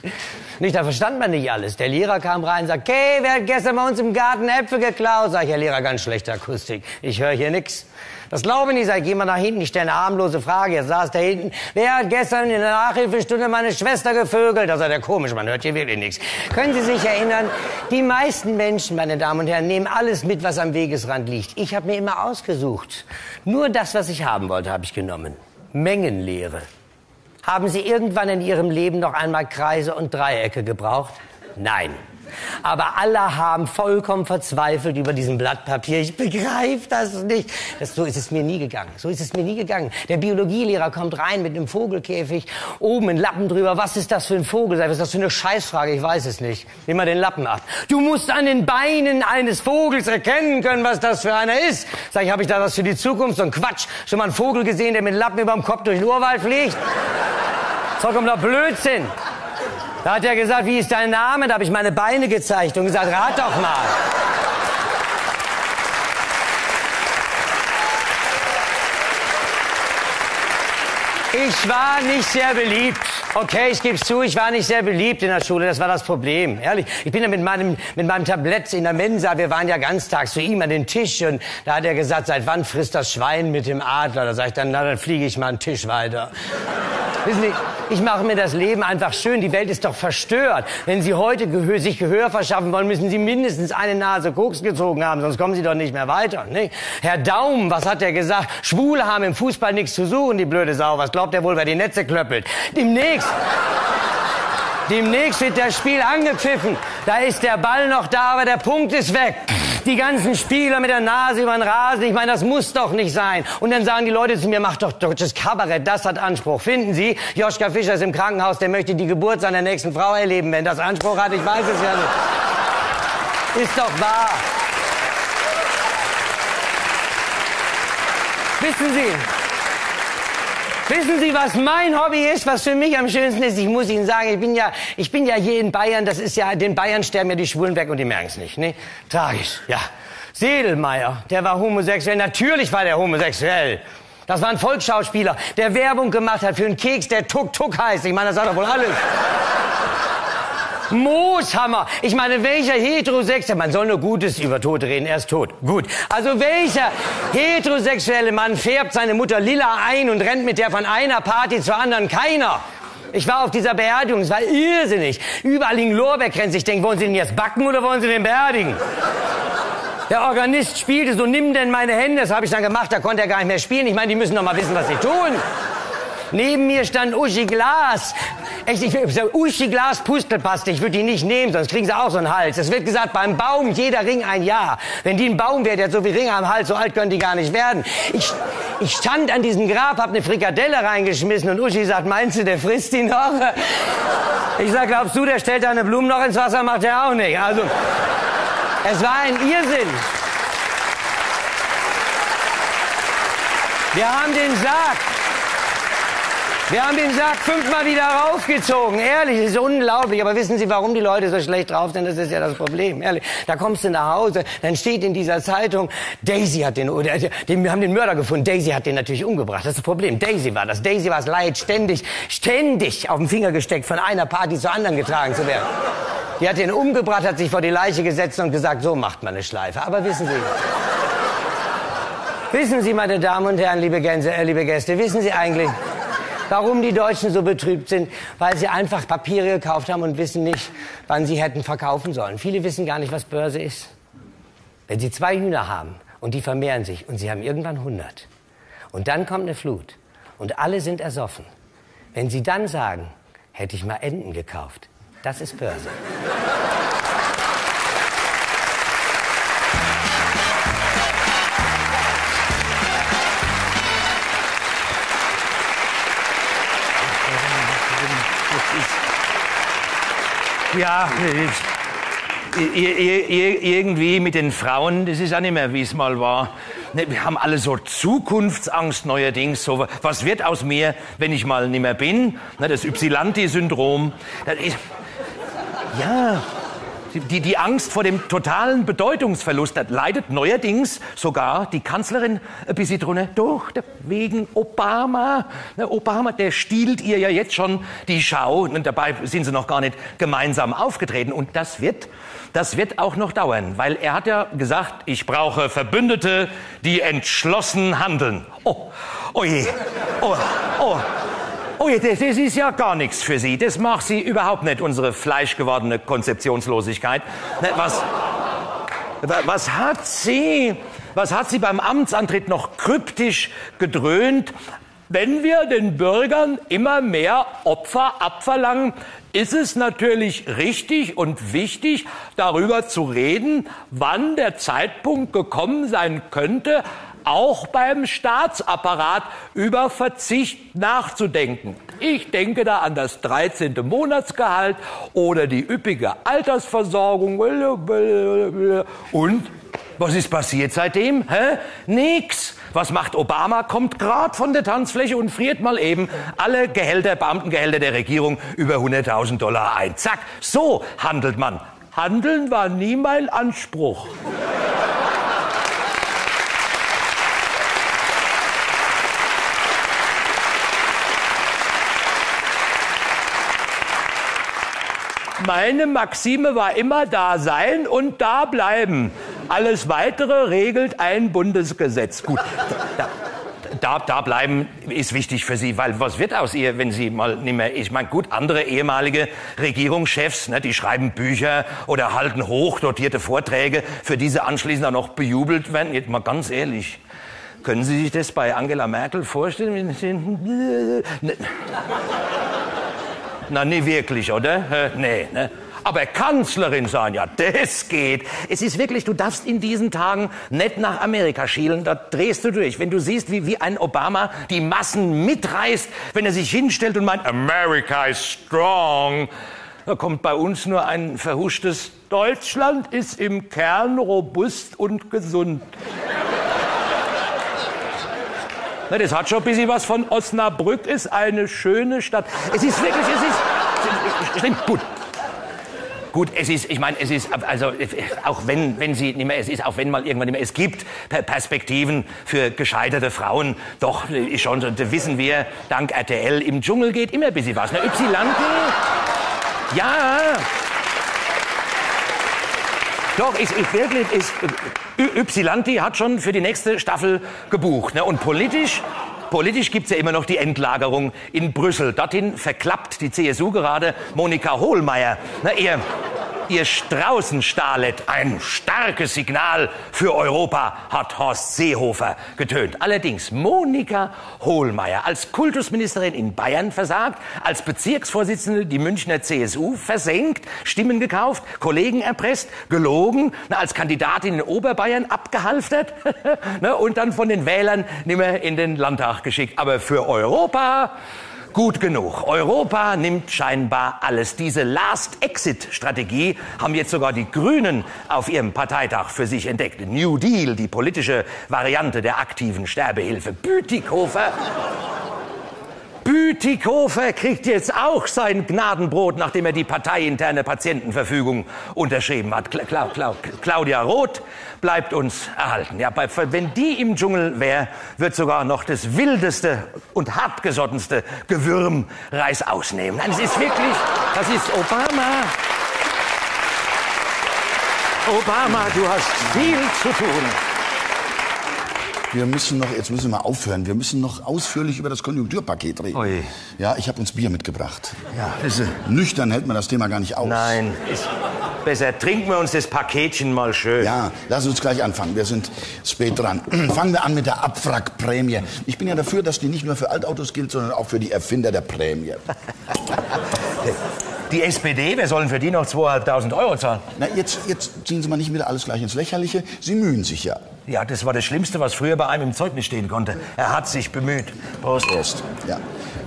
Nicht, da verstand man nicht alles. Der Lehrer kam rein und sagt, okay, wer hat gestern bei uns im Garten Äpfel geklaut? Sag ich, Herr Lehrer, ganz schlechte Akustik, ich höre hier nichts. Das glaube ich nicht, sag ich, geh mal nach hinten, ich stelle eine harmlose Frage. Jetzt saß da hinten, wer hat gestern in der Nachhilfestunde meine Schwester gevögelt? Das ist ja komisch, man hört hier wirklich nichts. Können Sie sich erinnern, die meisten Menschen, meine Damen und Herren, nehmen alles mit, was am Wegesrand liegt. Ich habe mir immer ausgesucht. Nur das, was ich haben wollte, habe ich genommen. Mengenlehre. Haben Sie irgendwann in Ihrem Leben noch einmal Kreise und Dreiecke gebraucht? Nein. Aber alle haben vollkommen verzweifelt über diesem Blatt Papier. Ich begreife das nicht. Das, so ist es mir nie gegangen. So ist es mir nie gegangen. Der Biologielehrer kommt rein mit einem Vogelkäfig, oben einen Lappen drüber. Was ist das für ein Vogel? Was ist das für eine Scheißfrage? Ich weiß es nicht. Nimm mal den Lappen ab. Du musst an den Beinen eines Vogels erkennen können, was das für einer ist. Sag ich, habe ich da was für die Zukunft? So ein Quatsch. Schon mal einen Vogel gesehen, der mit Lappen über dem Kopf durch den Urwald fliegt? Vollkommener Blödsinn. Da hat er gesagt, wie ist dein Name? Da habe ich meine Beine gezeigt und gesagt, rat doch mal. Ich war nicht sehr beliebt. Okay, ich gebe es zu, ich war nicht sehr beliebt in der Schule. Das war das Problem, ehrlich. Ich bin ja mit meinem, mit meinem Tablett in der Mensa, wir waren ja ganztags zu ihm an den Tisch. Und da hat er gesagt, seit wann frisst das Schwein mit dem Adler? Da sage ich dann, na, dann fliege ich mal einen Tisch weiter. Wissen Sie, ich mache mir das Leben einfach schön. Die Welt ist doch verstört. Wenn Sie heute Gehör, sich Gehör verschaffen wollen, müssen Sie mindestens eine Nase Koks gezogen haben, sonst kommen Sie doch nicht mehr weiter. Nicht? Herr Daum, was hat er gesagt? Schwule haben im Fußball nichts zu suchen, die blöde Sau. Was glaubt er wohl, wer die Netze klöppelt? Demnächst... Demnächst wird das Spiel angepfiffen. Da ist der Ball noch da, aber der Punkt ist weg. Die ganzen Spieler mit der Nase über den Rasen. Ich meine, das muss doch nicht sein. Und dann sagen die Leute zu mir, mach doch deutsches Kabarett, das hat Anspruch. Finden Sie, Joschka Fischer ist im Krankenhaus, der möchte die Geburt seiner nächsten Frau erleben. Wenn das Anspruch hat, ich weiß es ja nicht. Ist doch wahr. Wissen Sie... Wissen Sie, was mein Hobby ist, was für mich am schönsten ist? Ich muss Ihnen sagen, ich bin ja, ich bin ja hier in Bayern, das ist ja, den Bayern sterben ja die Schwulen weg und die merken es nicht, ne? Tragisch, ja. Sedlmayr, der war homosexuell, natürlich war der homosexuell. Das war ein Volksschauspieler, der Werbung gemacht hat für einen Keks, der Tuk-Tuk heißt. Ich meine, das hat doch wohl alles. Moshammer. Ich meine, welcher heterosexuelle... Man soll nur Gutes über Tote reden, er ist tot. Gut. Also welcher heterosexuelle Mann färbt seine Mutter lila ein und rennt mit der von einer Party zur anderen? Keiner. Ich war auf dieser Beerdigung, es war irrsinnig. Überall hingen Lorbeerkränze. Ich denke, wollen Sie den jetzt backen oder wollen Sie den beerdigen? Der Organist spielte so, nimm denn meine Hände. Das habe ich dann gemacht, da konnte er gar nicht mehr spielen. Ich meine, die müssen doch mal wissen, was sie tun. Neben mir stand Uschi Glas. Echt, ich will, Uschi Glas Pustelpaste, ich würde die nicht nehmen, sonst kriegen sie auch so einen Hals. Es wird gesagt, beim Baum jeder Ring ein Jahr. Wenn die ein Baum wäre, der hat so viele Ringe am Hals, so alt können die gar nicht werden. Ich, ich stand an diesem Grab, hab eine Frikadelle reingeschmissen und Uschi sagt, meinst du, der frisst die noch? Ich sag, glaubst du, der stellt deine Blumen noch ins Wasser, macht er auch nicht. Also, es war ein Irrsinn. Wir haben den Sarg. Wir haben den Sack fünfmal wieder raufgezogen. Ehrlich, das ist unglaublich. Aber wissen Sie, warum die Leute so schlecht drauf sind? Das ist ja das Problem. Ehrlich, da kommst du nach Hause, dann steht in dieser Zeitung, Daisy hat den, oder, wir haben den Mörder gefunden. Daisy hat den natürlich umgebracht. Das ist das Problem. Daisy war das. Daisy war es leid, ständig, ständig auf den Finger gesteckt, von einer Party zur anderen getragen zu werden. Die hat den umgebracht, hat sich vor die Leiche gesetzt und gesagt, so macht man eine Schleife. Aber wissen Sie... wissen Sie, meine Damen und Herren, liebe Gänse, äh, liebe Gäste, wissen Sie eigentlich... warum die Deutschen so betrübt sind, weil sie einfach Papiere gekauft haben und wissen nicht, wann sie hätten verkaufen sollen. Viele wissen gar nicht, was Börse ist. Wenn sie zwei Hühner haben und die vermehren sich und sie haben irgendwann hundert und dann kommt eine Flut und alle sind ersoffen. Wenn sie dann sagen, hätte ich mal Enten gekauft, das ist Börse. Ja, irgendwie mit den Frauen, das ist auch nicht mehr, wie es mal war. Wir haben alle so Zukunftsangst neuerdings. So, was wird aus mir, wenn ich mal nicht mehr bin? Das Ypsilanti-Syndrom. Ja, die, die Angst vor dem totalen Bedeutungsverlust, das leidet neuerdings sogar die Kanzlerin ein bisschen drunter. Doch, wegen Obama. Na, Obama, der stiehlt ihr ja jetzt schon die Schau. Und dabei sind sie noch gar nicht gemeinsam aufgetreten. Und das wird, das wird auch noch dauern. Weil er hat ja gesagt, ich brauche Verbündete, die entschlossen handeln. Oh, oh je. Oh, oh. Oh, das ist ja gar nichts für Sie. Das macht Sie überhaupt nicht, unsere fleischgewordene Konzeptionslosigkeit. Was, was hat Sie, was hat Sie beim Amtsantritt noch kryptisch gedröhnt? Wenn wir den Bürgern immer mehr Opfer abverlangen, ist es natürlich richtig und wichtig, darüber zu reden, wann der Zeitpunkt gekommen sein könnte, auch beim Staatsapparat über Verzicht nachzudenken. Ich denke da an das dreizehnte Monatsgehalt oder die üppige Altersversorgung. Und was ist passiert seitdem? Hä? Nix. Was macht Obama? Kommt gerade von der Tanzfläche und friert mal eben alle Gehälter, Beamtengehälter der Regierung über hunderttausend Dollar ein. Zack, so handelt man. Handeln war nie mein Anspruch. Meine Maxime war immer da sein und da bleiben. Alles Weitere regelt ein Bundesgesetz. Gut, da, da, da bleiben ist wichtig für Sie, weil was wird aus ihr, wenn Sie mal nicht mehr... Ich meine, gut, andere ehemalige Regierungschefs, ne, die schreiben Bücher oder halten hochdotierte Vorträge, für die sie anschließend auch noch bejubelt werden. Jetzt mal ganz ehrlich, können Sie sich das bei Angela Merkel vorstellen? Na, nicht wirklich, oder? Äh, nee, ne? Aber Kanzlerin sein, ja, das geht. Es ist wirklich, du darfst in diesen Tagen nicht nach Amerika schielen, da drehst du durch. Wenn du siehst, wie, wie ein Obama die Massen mitreißt, wenn er sich hinstellt und meint, America is strong, da kommt bei uns nur ein verhuschtes, Deutschland ist im Kern robust und gesund. Das hat schon ein bisschen was von Osnabrück, ist eine schöne Stadt. Es ist wirklich, es ist schlimm, gut. Gut, es ist, ich meine, es ist, also, auch wenn, wenn sie nicht mehr, es ist, auch wenn mal irgendwann nicht mehr, es gibt Perspektiven für gescheiterte Frauen. Doch, ist schon, das wissen wir, dank R T L, im Dschungel geht immer ein bisschen was. Ne? Ypsilanti, ja. Doch, ich, ich wirklich, ist, Ypsilanti hat schon für die nächste Staffel gebucht. Ne? Und politisch, politisch gibt's ja immer noch die Endlagerung in Brüssel. Dorthin verklappt die C S U gerade Monika Hohlmeier. Ne? Ihr, ihr Straußenstalet, ein starkes Signal für Europa, hat Horst Seehofer getönt. Allerdings, Monika Hohlmeier als Kultusministerin in Bayern versagt, als Bezirksvorsitzende die Münchner C S U versenkt, Stimmen gekauft, Kollegen erpresst, gelogen, als Kandidatin in Oberbayern abgehalftert und dann von den Wählern nimmer in den Landtag geschickt. Aber für Europa... gut genug. Europa nimmt scheinbar alles. Diese Last-Exit-Strategie haben jetzt sogar die Grünen auf ihrem Parteitag für sich entdeckt. New Deal, die politische Variante der aktiven Sterbehilfe. Büttikofer... Büttikofer kriegt jetzt auch sein Gnadenbrot, nachdem er die parteiinterne Patientenverfügung unterschrieben hat. Kla- Kla- Kla- Claudia Roth bleibt uns erhalten. Ja, bei, wenn die im Dschungel wäre, wird sogar noch das wildeste und hartgesottenste Gewürm Reißaus nehmen. Nein, es ist wirklich, das ist Obama. Obama, du hast viel zu tun. Wir müssen noch, jetzt müssen wir mal aufhören, wir müssen noch ausführlich über das Konjunkturpaket reden. Oi. Ja, ich habe uns Bier mitgebracht. Ja, also, nüchtern hält man das Thema gar nicht aus. Nein, ist besser trinken wir uns das Paketchen mal schön. Ja, lass uns gleich anfangen, wir sind spät dran. Fangen wir an mit der Abwrackprämie. Ich bin ja dafür, dass die nicht nur für Altautos gilt, sondern auch für die Erfinder der Prämie. Die S P D, wir sollen für die noch zweitausendfünfhundert Euro zahlen. Na, jetzt, jetzt ziehen Sie mal nicht wieder alles gleich ins Lächerliche, Sie mühen sich ja. Ja, das war das Schlimmste, was früher bei einem im Zeugnis stehen konnte. Er hat sich bemüht. Prost. Prost. Ja.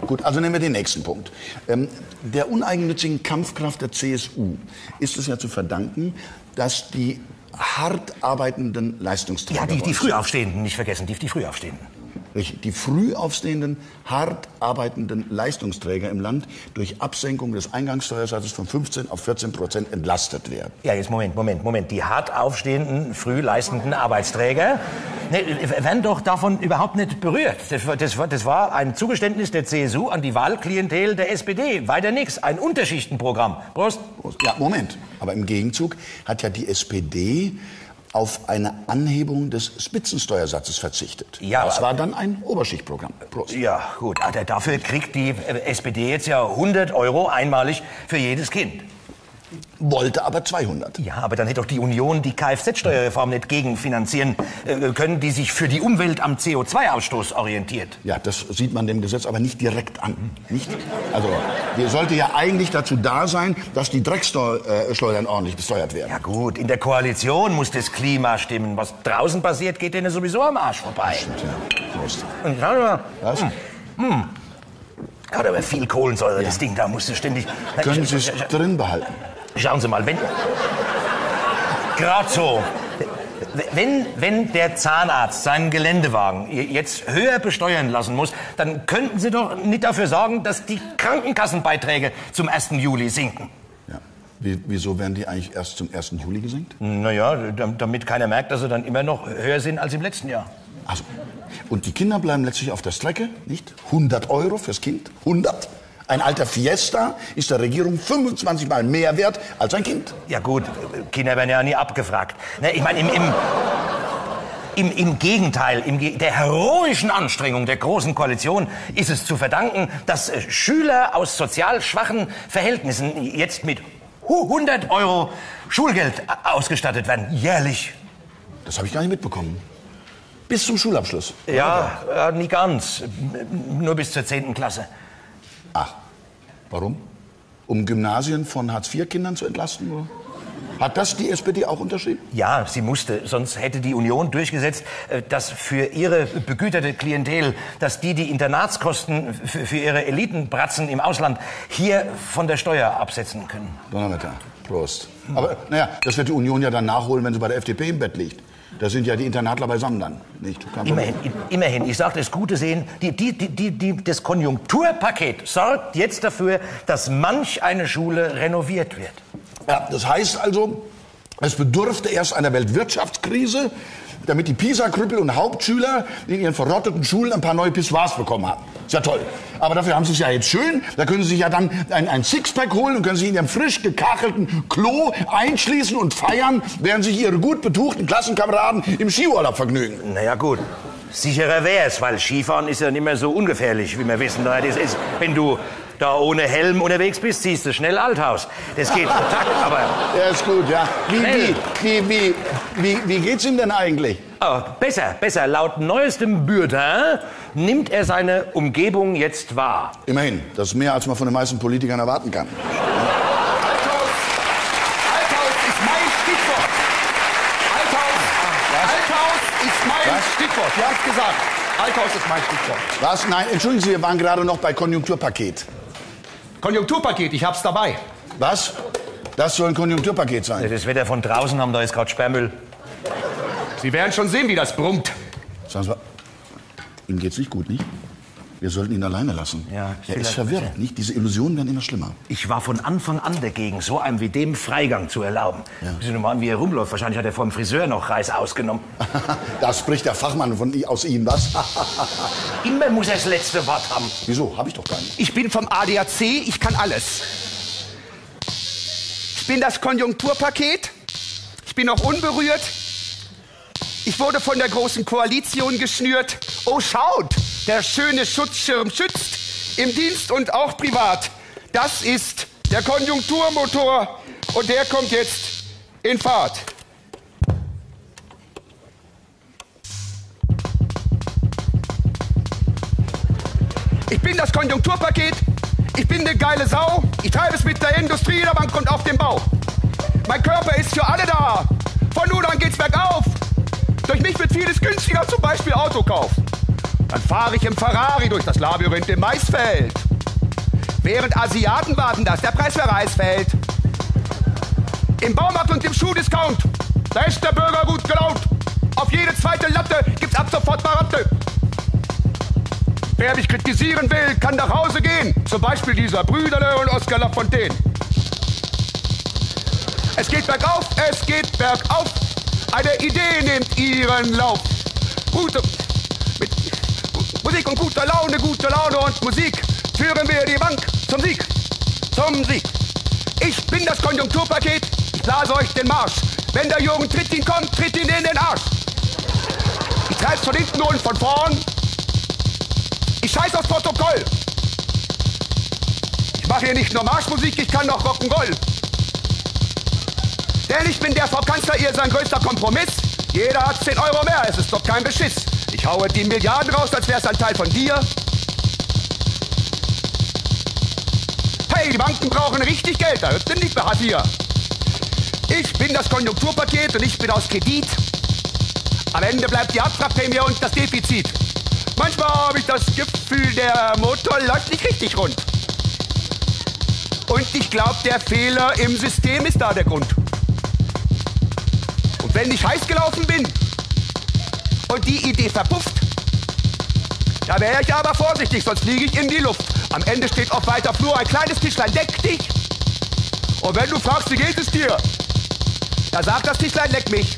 Gut, also nehmen wir den nächsten Punkt. Ähm, der uneigennützigen Kampfkraft der C S U ist es ja zu verdanken, dass die hart arbeitenden Leistungsträger... Ja, die, die Frühaufstehenden, nicht vergessen, die, die Frühaufstehenden. Richtig, die Frühaufstehenden, hart arbeitenden Leistungsträger im Land durch Absenkung des Eingangsteuersatzes von fünfzehn auf vierzehn Prozent entlastet werden. Ja, jetzt Moment, Moment, Moment. Die hart aufstehenden, früh leistenden Arbeitsträger ne, werden doch davon überhaupt nicht berührt. Das, das, das war ein Zugeständnis der C S U an die Wahlklientel der S P D. Weiter nichts, ein Unterschichtenprogramm. Prost. Prost. Ja, Moment. Aber im Gegenzug hat ja die S P D... auf eine Anhebung des Spitzensteuersatzes verzichtet. Ja, das war dann ein Oberschichtprogramm. Prost. Ja, gut. Also dafür kriegt die S P D jetzt ja hundert Euro einmalig für jedes Kind. Wollte aber zweihundert. Ja, aber dann hätte doch die Union die Kfz-Steuerreform nicht gegenfinanzieren äh, können, die sich für die Umwelt am C O zwei Ausstoß orientiert. Ja, das sieht man dem Gesetz aber nicht direkt an. Nicht? Also, wir sollte ja eigentlich dazu da sein, dass die Drecksteuern äh, ordentlich besteuert werden. Ja gut, in der Koalition muss das Klima stimmen. Was draußen passiert, geht denen sowieso am Arsch vorbei. Das stimmt, ja. Prost. Und schauen wir mal. Was? Hm. Hm. Hat aber viel Kohlensäure, ja. Das Ding da musste ständig... Können Sie es drin behalten? Schauen Sie mal, wenn... Gerade so. Wenn, wenn der Zahnarzt seinen Geländewagen jetzt höher besteuern lassen muss, dann könnten Sie doch nicht dafür sorgen, dass die Krankenkassenbeiträge zum ersten Juli sinken. Ja. Wieso werden die eigentlich erst zum ersten Juli gesenkt? Naja, damit keiner merkt, dass sie dann immer noch höher sind als im letzten Jahr. Also, und die Kinder bleiben letztlich auf der Strecke, nicht? hundert Euro fürs Kind, hundert, Ein alter Fiesta ist der Regierung fünfundzwanzig Mal mehr wert als ein Kind. Ja gut, Kinder werden ja nie abgefragt. Ich meine, im, im, im, im Gegenteil, im, der heroischen Anstrengung der Großen Koalition ist es zu verdanken, dass Schüler aus sozial schwachen Verhältnissen jetzt mit hundert Euro Schulgeld ausgestattet werden, jährlich. Das habe ich gar nicht mitbekommen. Bis zum Schulabschluss? Ja, ja, nie ganz. Nur bis zur zehnten Klasse. Ach, warum? Um Gymnasien von Hartz vier Kindern zu entlasten? Oder? Hat das die S P D auch unterschrieben? Ja, sie musste. Sonst hätte die Union durchgesetzt, dass für ihre begüterte Klientel, dass die die Internatskosten für ihre Elitenbratzen im Ausland hier von der Steuer absetzen können. Donnerwetter, Prost. Aber naja, das wird die Union ja dann nachholen, wenn sie bei der F D P im Bett liegt. Da sind ja die Internatler beisammen dann, nicht? Immerhin, immerhin, ich sage das Gute sehen, die, die, die, die, das Konjunkturpaket sorgt jetzt dafür, dass manch eine Schule renoviert wird. Ja, das heißt also, es bedurfte erst einer Weltwirtschaftskrise, damit die Pisa-Krüppel und Hauptschüler in ihren verrotteten Schulen ein paar neue Pissoirs bekommen haben. Ist ja toll. Aber dafür haben sie es ja jetzt schön. Da können sie sich ja dann ein, ein Sixpack holen und können sich in ihrem frisch gekachelten Klo einschließen und feiern, während sich ihre gut betuchten Klassenkameraden im Skiurlaub vergnügen. Na ja, gut. Sicherer wäre es, weil Skifahren ist ja nicht mehr so ungefährlich, wie wir wissen. Das ist, wenn du da ohne Helm unterwegs bist, siehst du schnell Althaus. Das geht Takt, aber... Ja, ist gut, ja. Wie, wie, wie, wie, wie, wie geht's ihm denn eigentlich? Oh, besser, besser. Laut neuestem Bulletin nimmt er seine Umgebung jetzt wahr. Immerhin, das ist mehr, als man von den meisten Politikern erwarten kann. Althaus! Althaus ist mein Stichwort! Althaus! Althaus ist mein Was? Stichwort, du hast gesagt. Althaus ist mein Stichwort. Was? Nein, entschuldigen Sie, wir waren gerade noch bei Konjunkturpaket. Konjunkturpaket, ich hab's dabei. Was? Das soll ein Konjunkturpaket sein. Das Wetter von draußen haben da jetzt gerade Sperrmüll. Sie werden schon sehen, wie das brummt. Sagen Sie mal, ihm geht's nicht gut, nicht? Wir sollten ihn alleine lassen. Ja, er ist verwirrt, nicht? Diese Illusionen werden immer schlimmer. Ich war von Anfang an dagegen, so einem wie dem Freigang zu erlauben. Ja. Sie nur mal an, wie er rumläuft. Wahrscheinlich hat er vor dem Friseur noch Reis ausgenommen. Da spricht der Fachmann von, aus Ihnen, was? Immer muss er das letzte Wort haben. Wieso? Habe ich doch gar nicht. Ich bin vom A D A C, ich kann alles. Ich bin das Konjunkturpaket. Ich bin noch unberührt. Ich wurde von der Großen Koalition geschnürt. Oh, schaut! Der schöne Schutzschirm schützt, im Dienst und auch privat. Das ist der Konjunkturmotor und der kommt jetzt in Fahrt. Ich bin das Konjunkturpaket, ich bin eine geile Sau, ich treibe es mit der Industrie, der Bank und auf dem Bau. Mein Körper ist für alle da, von nun an geht's bergauf. Durch mich wird vieles günstiger, zum Beispiel Autokauf. Dann fahre ich im Ferrari durch das Labyrinth im Maisfeld. Während Asiaten warten, dass der Preis für Reis fällt. Im Baumarkt und im Schuhdiscount, da ist der Bürger gut gelaunt. Auf jede zweite Latte gibt's ab sofort Baratte. Wer mich kritisieren will, kann nach Hause gehen. Zum Beispiel dieser Brüderle und Oskar Lafontaine. Es geht bergauf, es geht bergauf. Eine Idee nimmt ihren Lauf. Gute... Musik und guter Laune, gute Laune und Musik führen wir die Bank zum Sieg, zum Sieg. Ich bin das Konjunkturpaket, ich blase euch den Marsch. Wenn der Jürgen tritt ihn kommt, tritt ihn in den Arsch. Ich treib's von hinten und von vorn. Ich scheiß aufs Protokoll. Ich mache hier nicht nur Marschmusik, ich kann noch Rock'n'Roll. Denn ich bin der Frau Kanzler, ihr sein größter Kompromiss. Jeder hat zehn Euro mehr, es ist doch kein Beschiss. Ich haue die Milliarden raus, als wär's ein Teil von dir. Hey, die Banken brauchen richtig Geld, da hüpft denn nicht mehr hart hier. Ich bin das Konjunkturpaket und ich bin aus Kredit. Am Ende bleibt die Abwrackprämie und das Defizit. Manchmal habe ich das Gefühl, der Motor läuft nicht richtig rund. Und ich glaube, der Fehler im System ist da der Grund. Und wenn ich heiß gelaufen bin, und die Idee verpufft. Da wäre ich aber vorsichtig, sonst fliege ich in die Luft. Am Ende steht auf weiter Flur ein kleines Tischlein, deck dich. Und wenn du fragst, wie geht es dir? Da sagt das Tischlein, leck mich.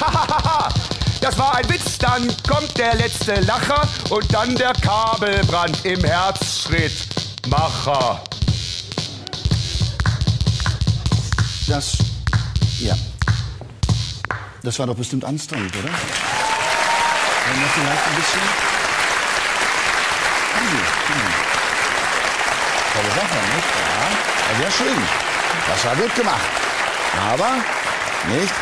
Hahaha, das war ein Witz. Dann kommt der letzte Lacher und dann der Kabelbrand im Herzschritt. Macher. Das, ja. Das war doch bestimmt anstrengend, oder? Wenn wir vielleicht ein bisschen... Tolle Sache, nicht? Ja, sehr schön. Das war gut gemacht. Aber, nicht?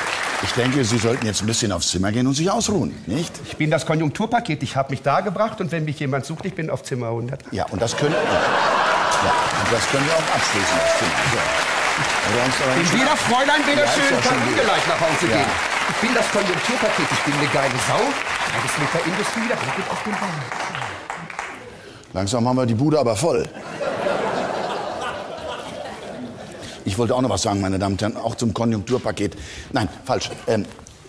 Ich denke, Sie sollten jetzt ein bisschen aufs Zimmer gehen und sich ausruhen, nicht? Ich bin das Konjunkturpaket. Ich habe mich da gebracht und wenn mich jemand sucht, ich bin auf Zimmer hundert. Ja, und das können wir auch. Ja, und das können wir auch abschließen, das Zimmer. So. Bin wieder Fräulein, bitte schön, kann ungleich nach Hause gehen. Ich bin das Konjunkturpaket, ich bin eine geile Sau. Das ist mit der Industrie, da geht auf den Beinen. Langsam haben wir die Bude aber voll. Ich wollte auch noch was sagen, meine Damen und Herren, auch zum Konjunkturpaket. Nein, falsch. Ähm,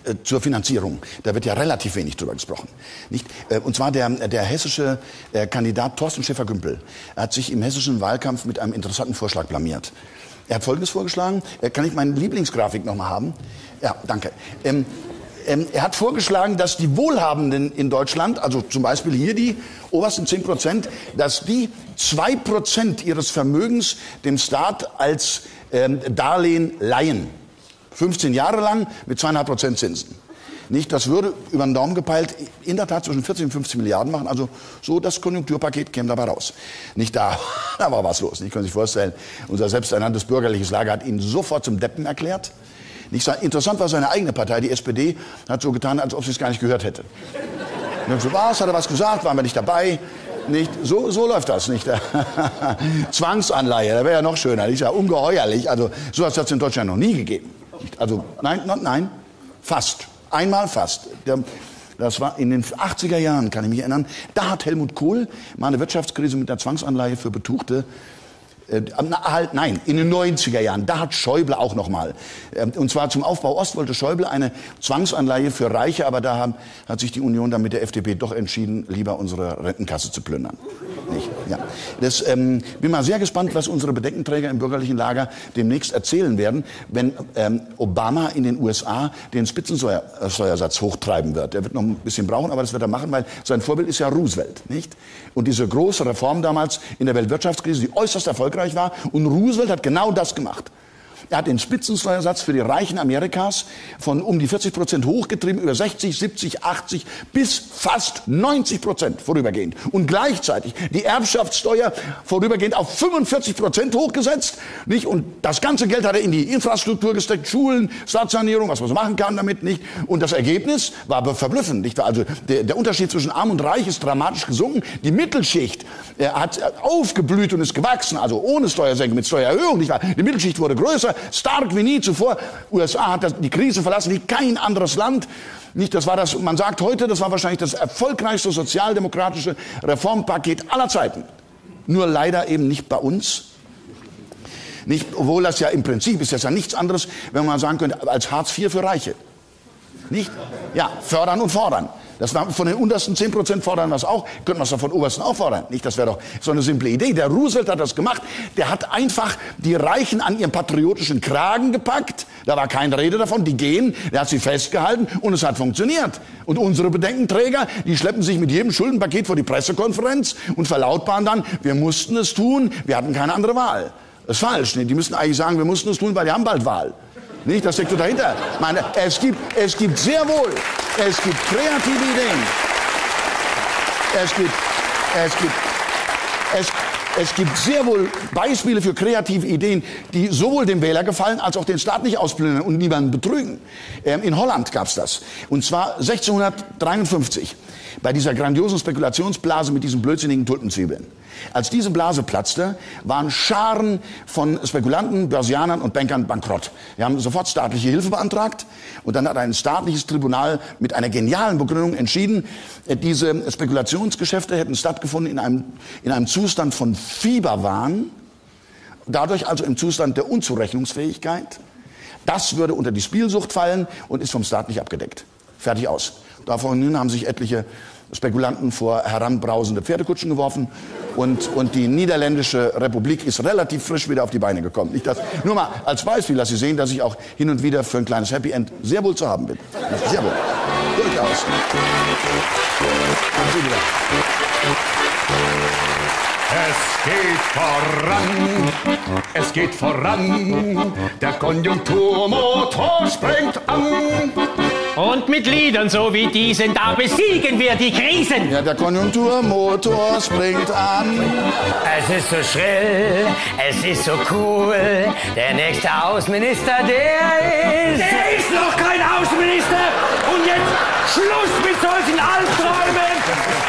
äh, zur Finanzierung. Da wird ja relativ wenig drüber gesprochen. Nicht? Äh, und zwar der, der hessische äh, Kandidat Thorsten Schäfer-Gümpel hat sich im hessischen Wahlkampf mit einem interessanten Vorschlag blamiert. Er hat Folgendes vorgeschlagen. Äh, kann ich meine Lieblingsgrafik noch mal haben? Ja, danke. Ähm, ähm, er hat vorgeschlagen, dass die Wohlhabenden in Deutschland, also zum Beispiel hier die obersten zehn Prozent, dass die zwei Prozent ihres Vermögens dem Staat als Ähm, Darlehen leihen. fünfzehn Jahre lang mit zwei Komma fünf Prozent Zinsen. Nicht, das würde über den Daumen gepeilt in der Tat zwischen vierzehn und fünfzehn Milliarden machen. Also so das Konjunkturpaket käme dabei raus. Nicht da, da war was los. Ich kann sich vorstellen, unser selbsternanntes bürgerliches Lager hat ihn sofort zum Deppen erklärt. Nicht, interessant war seine eigene Partei, die S P D, hat so getan, als ob sie es gar nicht gehört hätte. Und so was, hat er was gesagt, waren wir nicht dabei. Nicht? So, so läuft das nicht. Zwangsanleihe, das wäre ja noch schöner. Ich sage, ungeheuerlich. Also, sowas hat es in Deutschland noch nie gegeben. Also, nein, nein, fast. Einmal fast. Das war in den achtziger Jahren, kann ich mich erinnern. Da hat Helmut Kohl mal eine Wirtschaftskrise mit einer Zwangsanleihe für Betuchte. Äh, na, halt, nein, in den neunziger Jahren, da hat Schäuble auch noch mal. Äh, und zwar zum Aufbau Ost wollte Schäuble eine Zwangsanleihe für Reiche, aber da haben, hat sich die Union dann mit der F D P doch entschieden, lieber unsere Rentenkasse zu plündern. Nicht? Ja. Das, ähm, bin mal sehr gespannt, was unsere Bedenkenträger im bürgerlichen Lager demnächst erzählen werden, wenn ähm, Obama in den U S A den Spitzensteuersatz hochtreiben wird. Er wird noch ein bisschen brauchen, aber das wird er machen, weil sein Vorbild ist ja Roosevelt. Nicht? Und diese große Reform damals in der Weltwirtschaftskrise, die äußerst erfolgreich war. Und Roosevelt hat genau das gemacht. Er hat den Spitzensteuersatz für die Reichen Amerikas von um die vierzig Prozent hochgetrieben, über sechzig, siebzig, achtzig bis fast neunzig Prozent vorübergehend. Und gleichzeitig die Erbschaftssteuer vorübergehend auf fünfundvierzig Prozent hochgesetzt. Nicht? Und das ganze Geld hat er in die Infrastruktur gesteckt, Schulen, Staatssanierung, was man so machen kann damit. Nicht? Und das Ergebnis war verblüffend. Nicht? Also der, der Unterschied zwischen Arm und Reich ist dramatisch gesunken. Die Mittelschicht äh, hat aufgeblüht und ist gewachsen, also ohne Steuersenkung, mit Steuererhöhung. Nicht wahr? Die Mittelschicht wurde größer. Stark wie nie zuvor. U S A hat das, die Krise verlassen wie kein anderes Land. Nicht, das war das, man sagt heute, das war wahrscheinlich das erfolgreichste sozialdemokratische Reformpaket aller Zeiten. Nur leider eben nicht bei uns. Nicht, obwohl das ja im Prinzip ist, das ja nichts anderes, wenn man sagen könnte, als Hartz vier für Reiche. Nicht? Ja, fördern und fordern. Das war, von den untersten zehn Prozent fordern wir es auch, könnten wir es doch von obersten auch fordern. Nicht, das wäre doch so eine simple Idee. Der Roosevelt hat das gemacht, der hat einfach die Reichen an ihren patriotischen Kragen gepackt, da war keine Rede davon, die gehen, der hat sie festgehalten und es hat funktioniert. Und unsere Bedenkenträger, die schleppen sich mit jedem Schuldenpaket vor die Pressekonferenz und verlautbaren dann, wir mussten es tun, wir hatten keine andere Wahl. Das ist falsch, die müssen eigentlich sagen, wir mussten es tun, weil wir haben bald Wahl. Nicht, das steckt so dahinter. Meine, es gibt, es gibt sehr wohl, es gibt kreative Ideen. Es gibt, es gibt, es, es gibt sehr wohl Beispiele für kreative Ideen, die sowohl dem Wähler gefallen, als auch den Staat nicht ausblenden und niemanden betrügen. Ähm, in Holland gab's das. Und zwar sechzehnhundertdreiundfünfzig. Bei dieser grandiosen Spekulationsblase mit diesen blödsinnigen Tulpenzwiebeln. Als diese Blase platzte, waren Scharen von Spekulanten, Börsianern und Bankern bankrott. Wir haben sofort staatliche Hilfe beantragt und dann hat ein staatliches Tribunal mit einer genialen Begründung entschieden, diese Spekulationsgeschäfte hätten stattgefunden in einem, in einem Zustand von Fieberwahn, dadurch also im Zustand der Unzurechnungsfähigkeit. Das würde unter die Spielsucht fallen und ist vom Staat nicht abgedeckt. Fertig aus. Davon haben sich etliche Spekulanten vor heranbrausende Pferdekutschen geworfen und, und die Niederländische Republik ist relativ frisch wieder auf die Beine gekommen. Ich das, nur mal als Beispiel, dass Sie sehen, dass ich auch hin und wieder für ein kleines Happy End sehr wohl zu haben bin. Sehr wohl. Durchaus. Es geht voran, es geht voran, der Konjunkturmotor springt an. Und mit Liedern so wie diesen, da besiegen wir die Krisen. Ja, der Konjunkturmotor springt an. Es ist so schrill, es ist so cool, der nächste Außenminister, der ist... Der ist noch kein Außenminister! Und jetzt Schluss mit solchen Albträumen!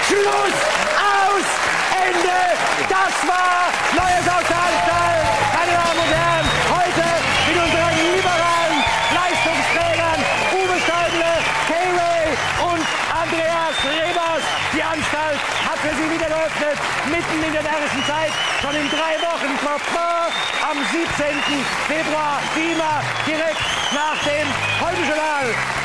Schluss! Aus! Ende! Das war Neues aus der Anstalt! Meine Damen und Herren, heute mit unseren liberalen Leistungsträgern Uwe Schäuble, K-Ray und Andreas Rebers. Die Anstalt hat für Sie wieder geöffnet, mitten in der närrischen Zeit, schon in drei Wochen, am siebzehnten Februar, wie immer direkt nach dem Heute-Journal.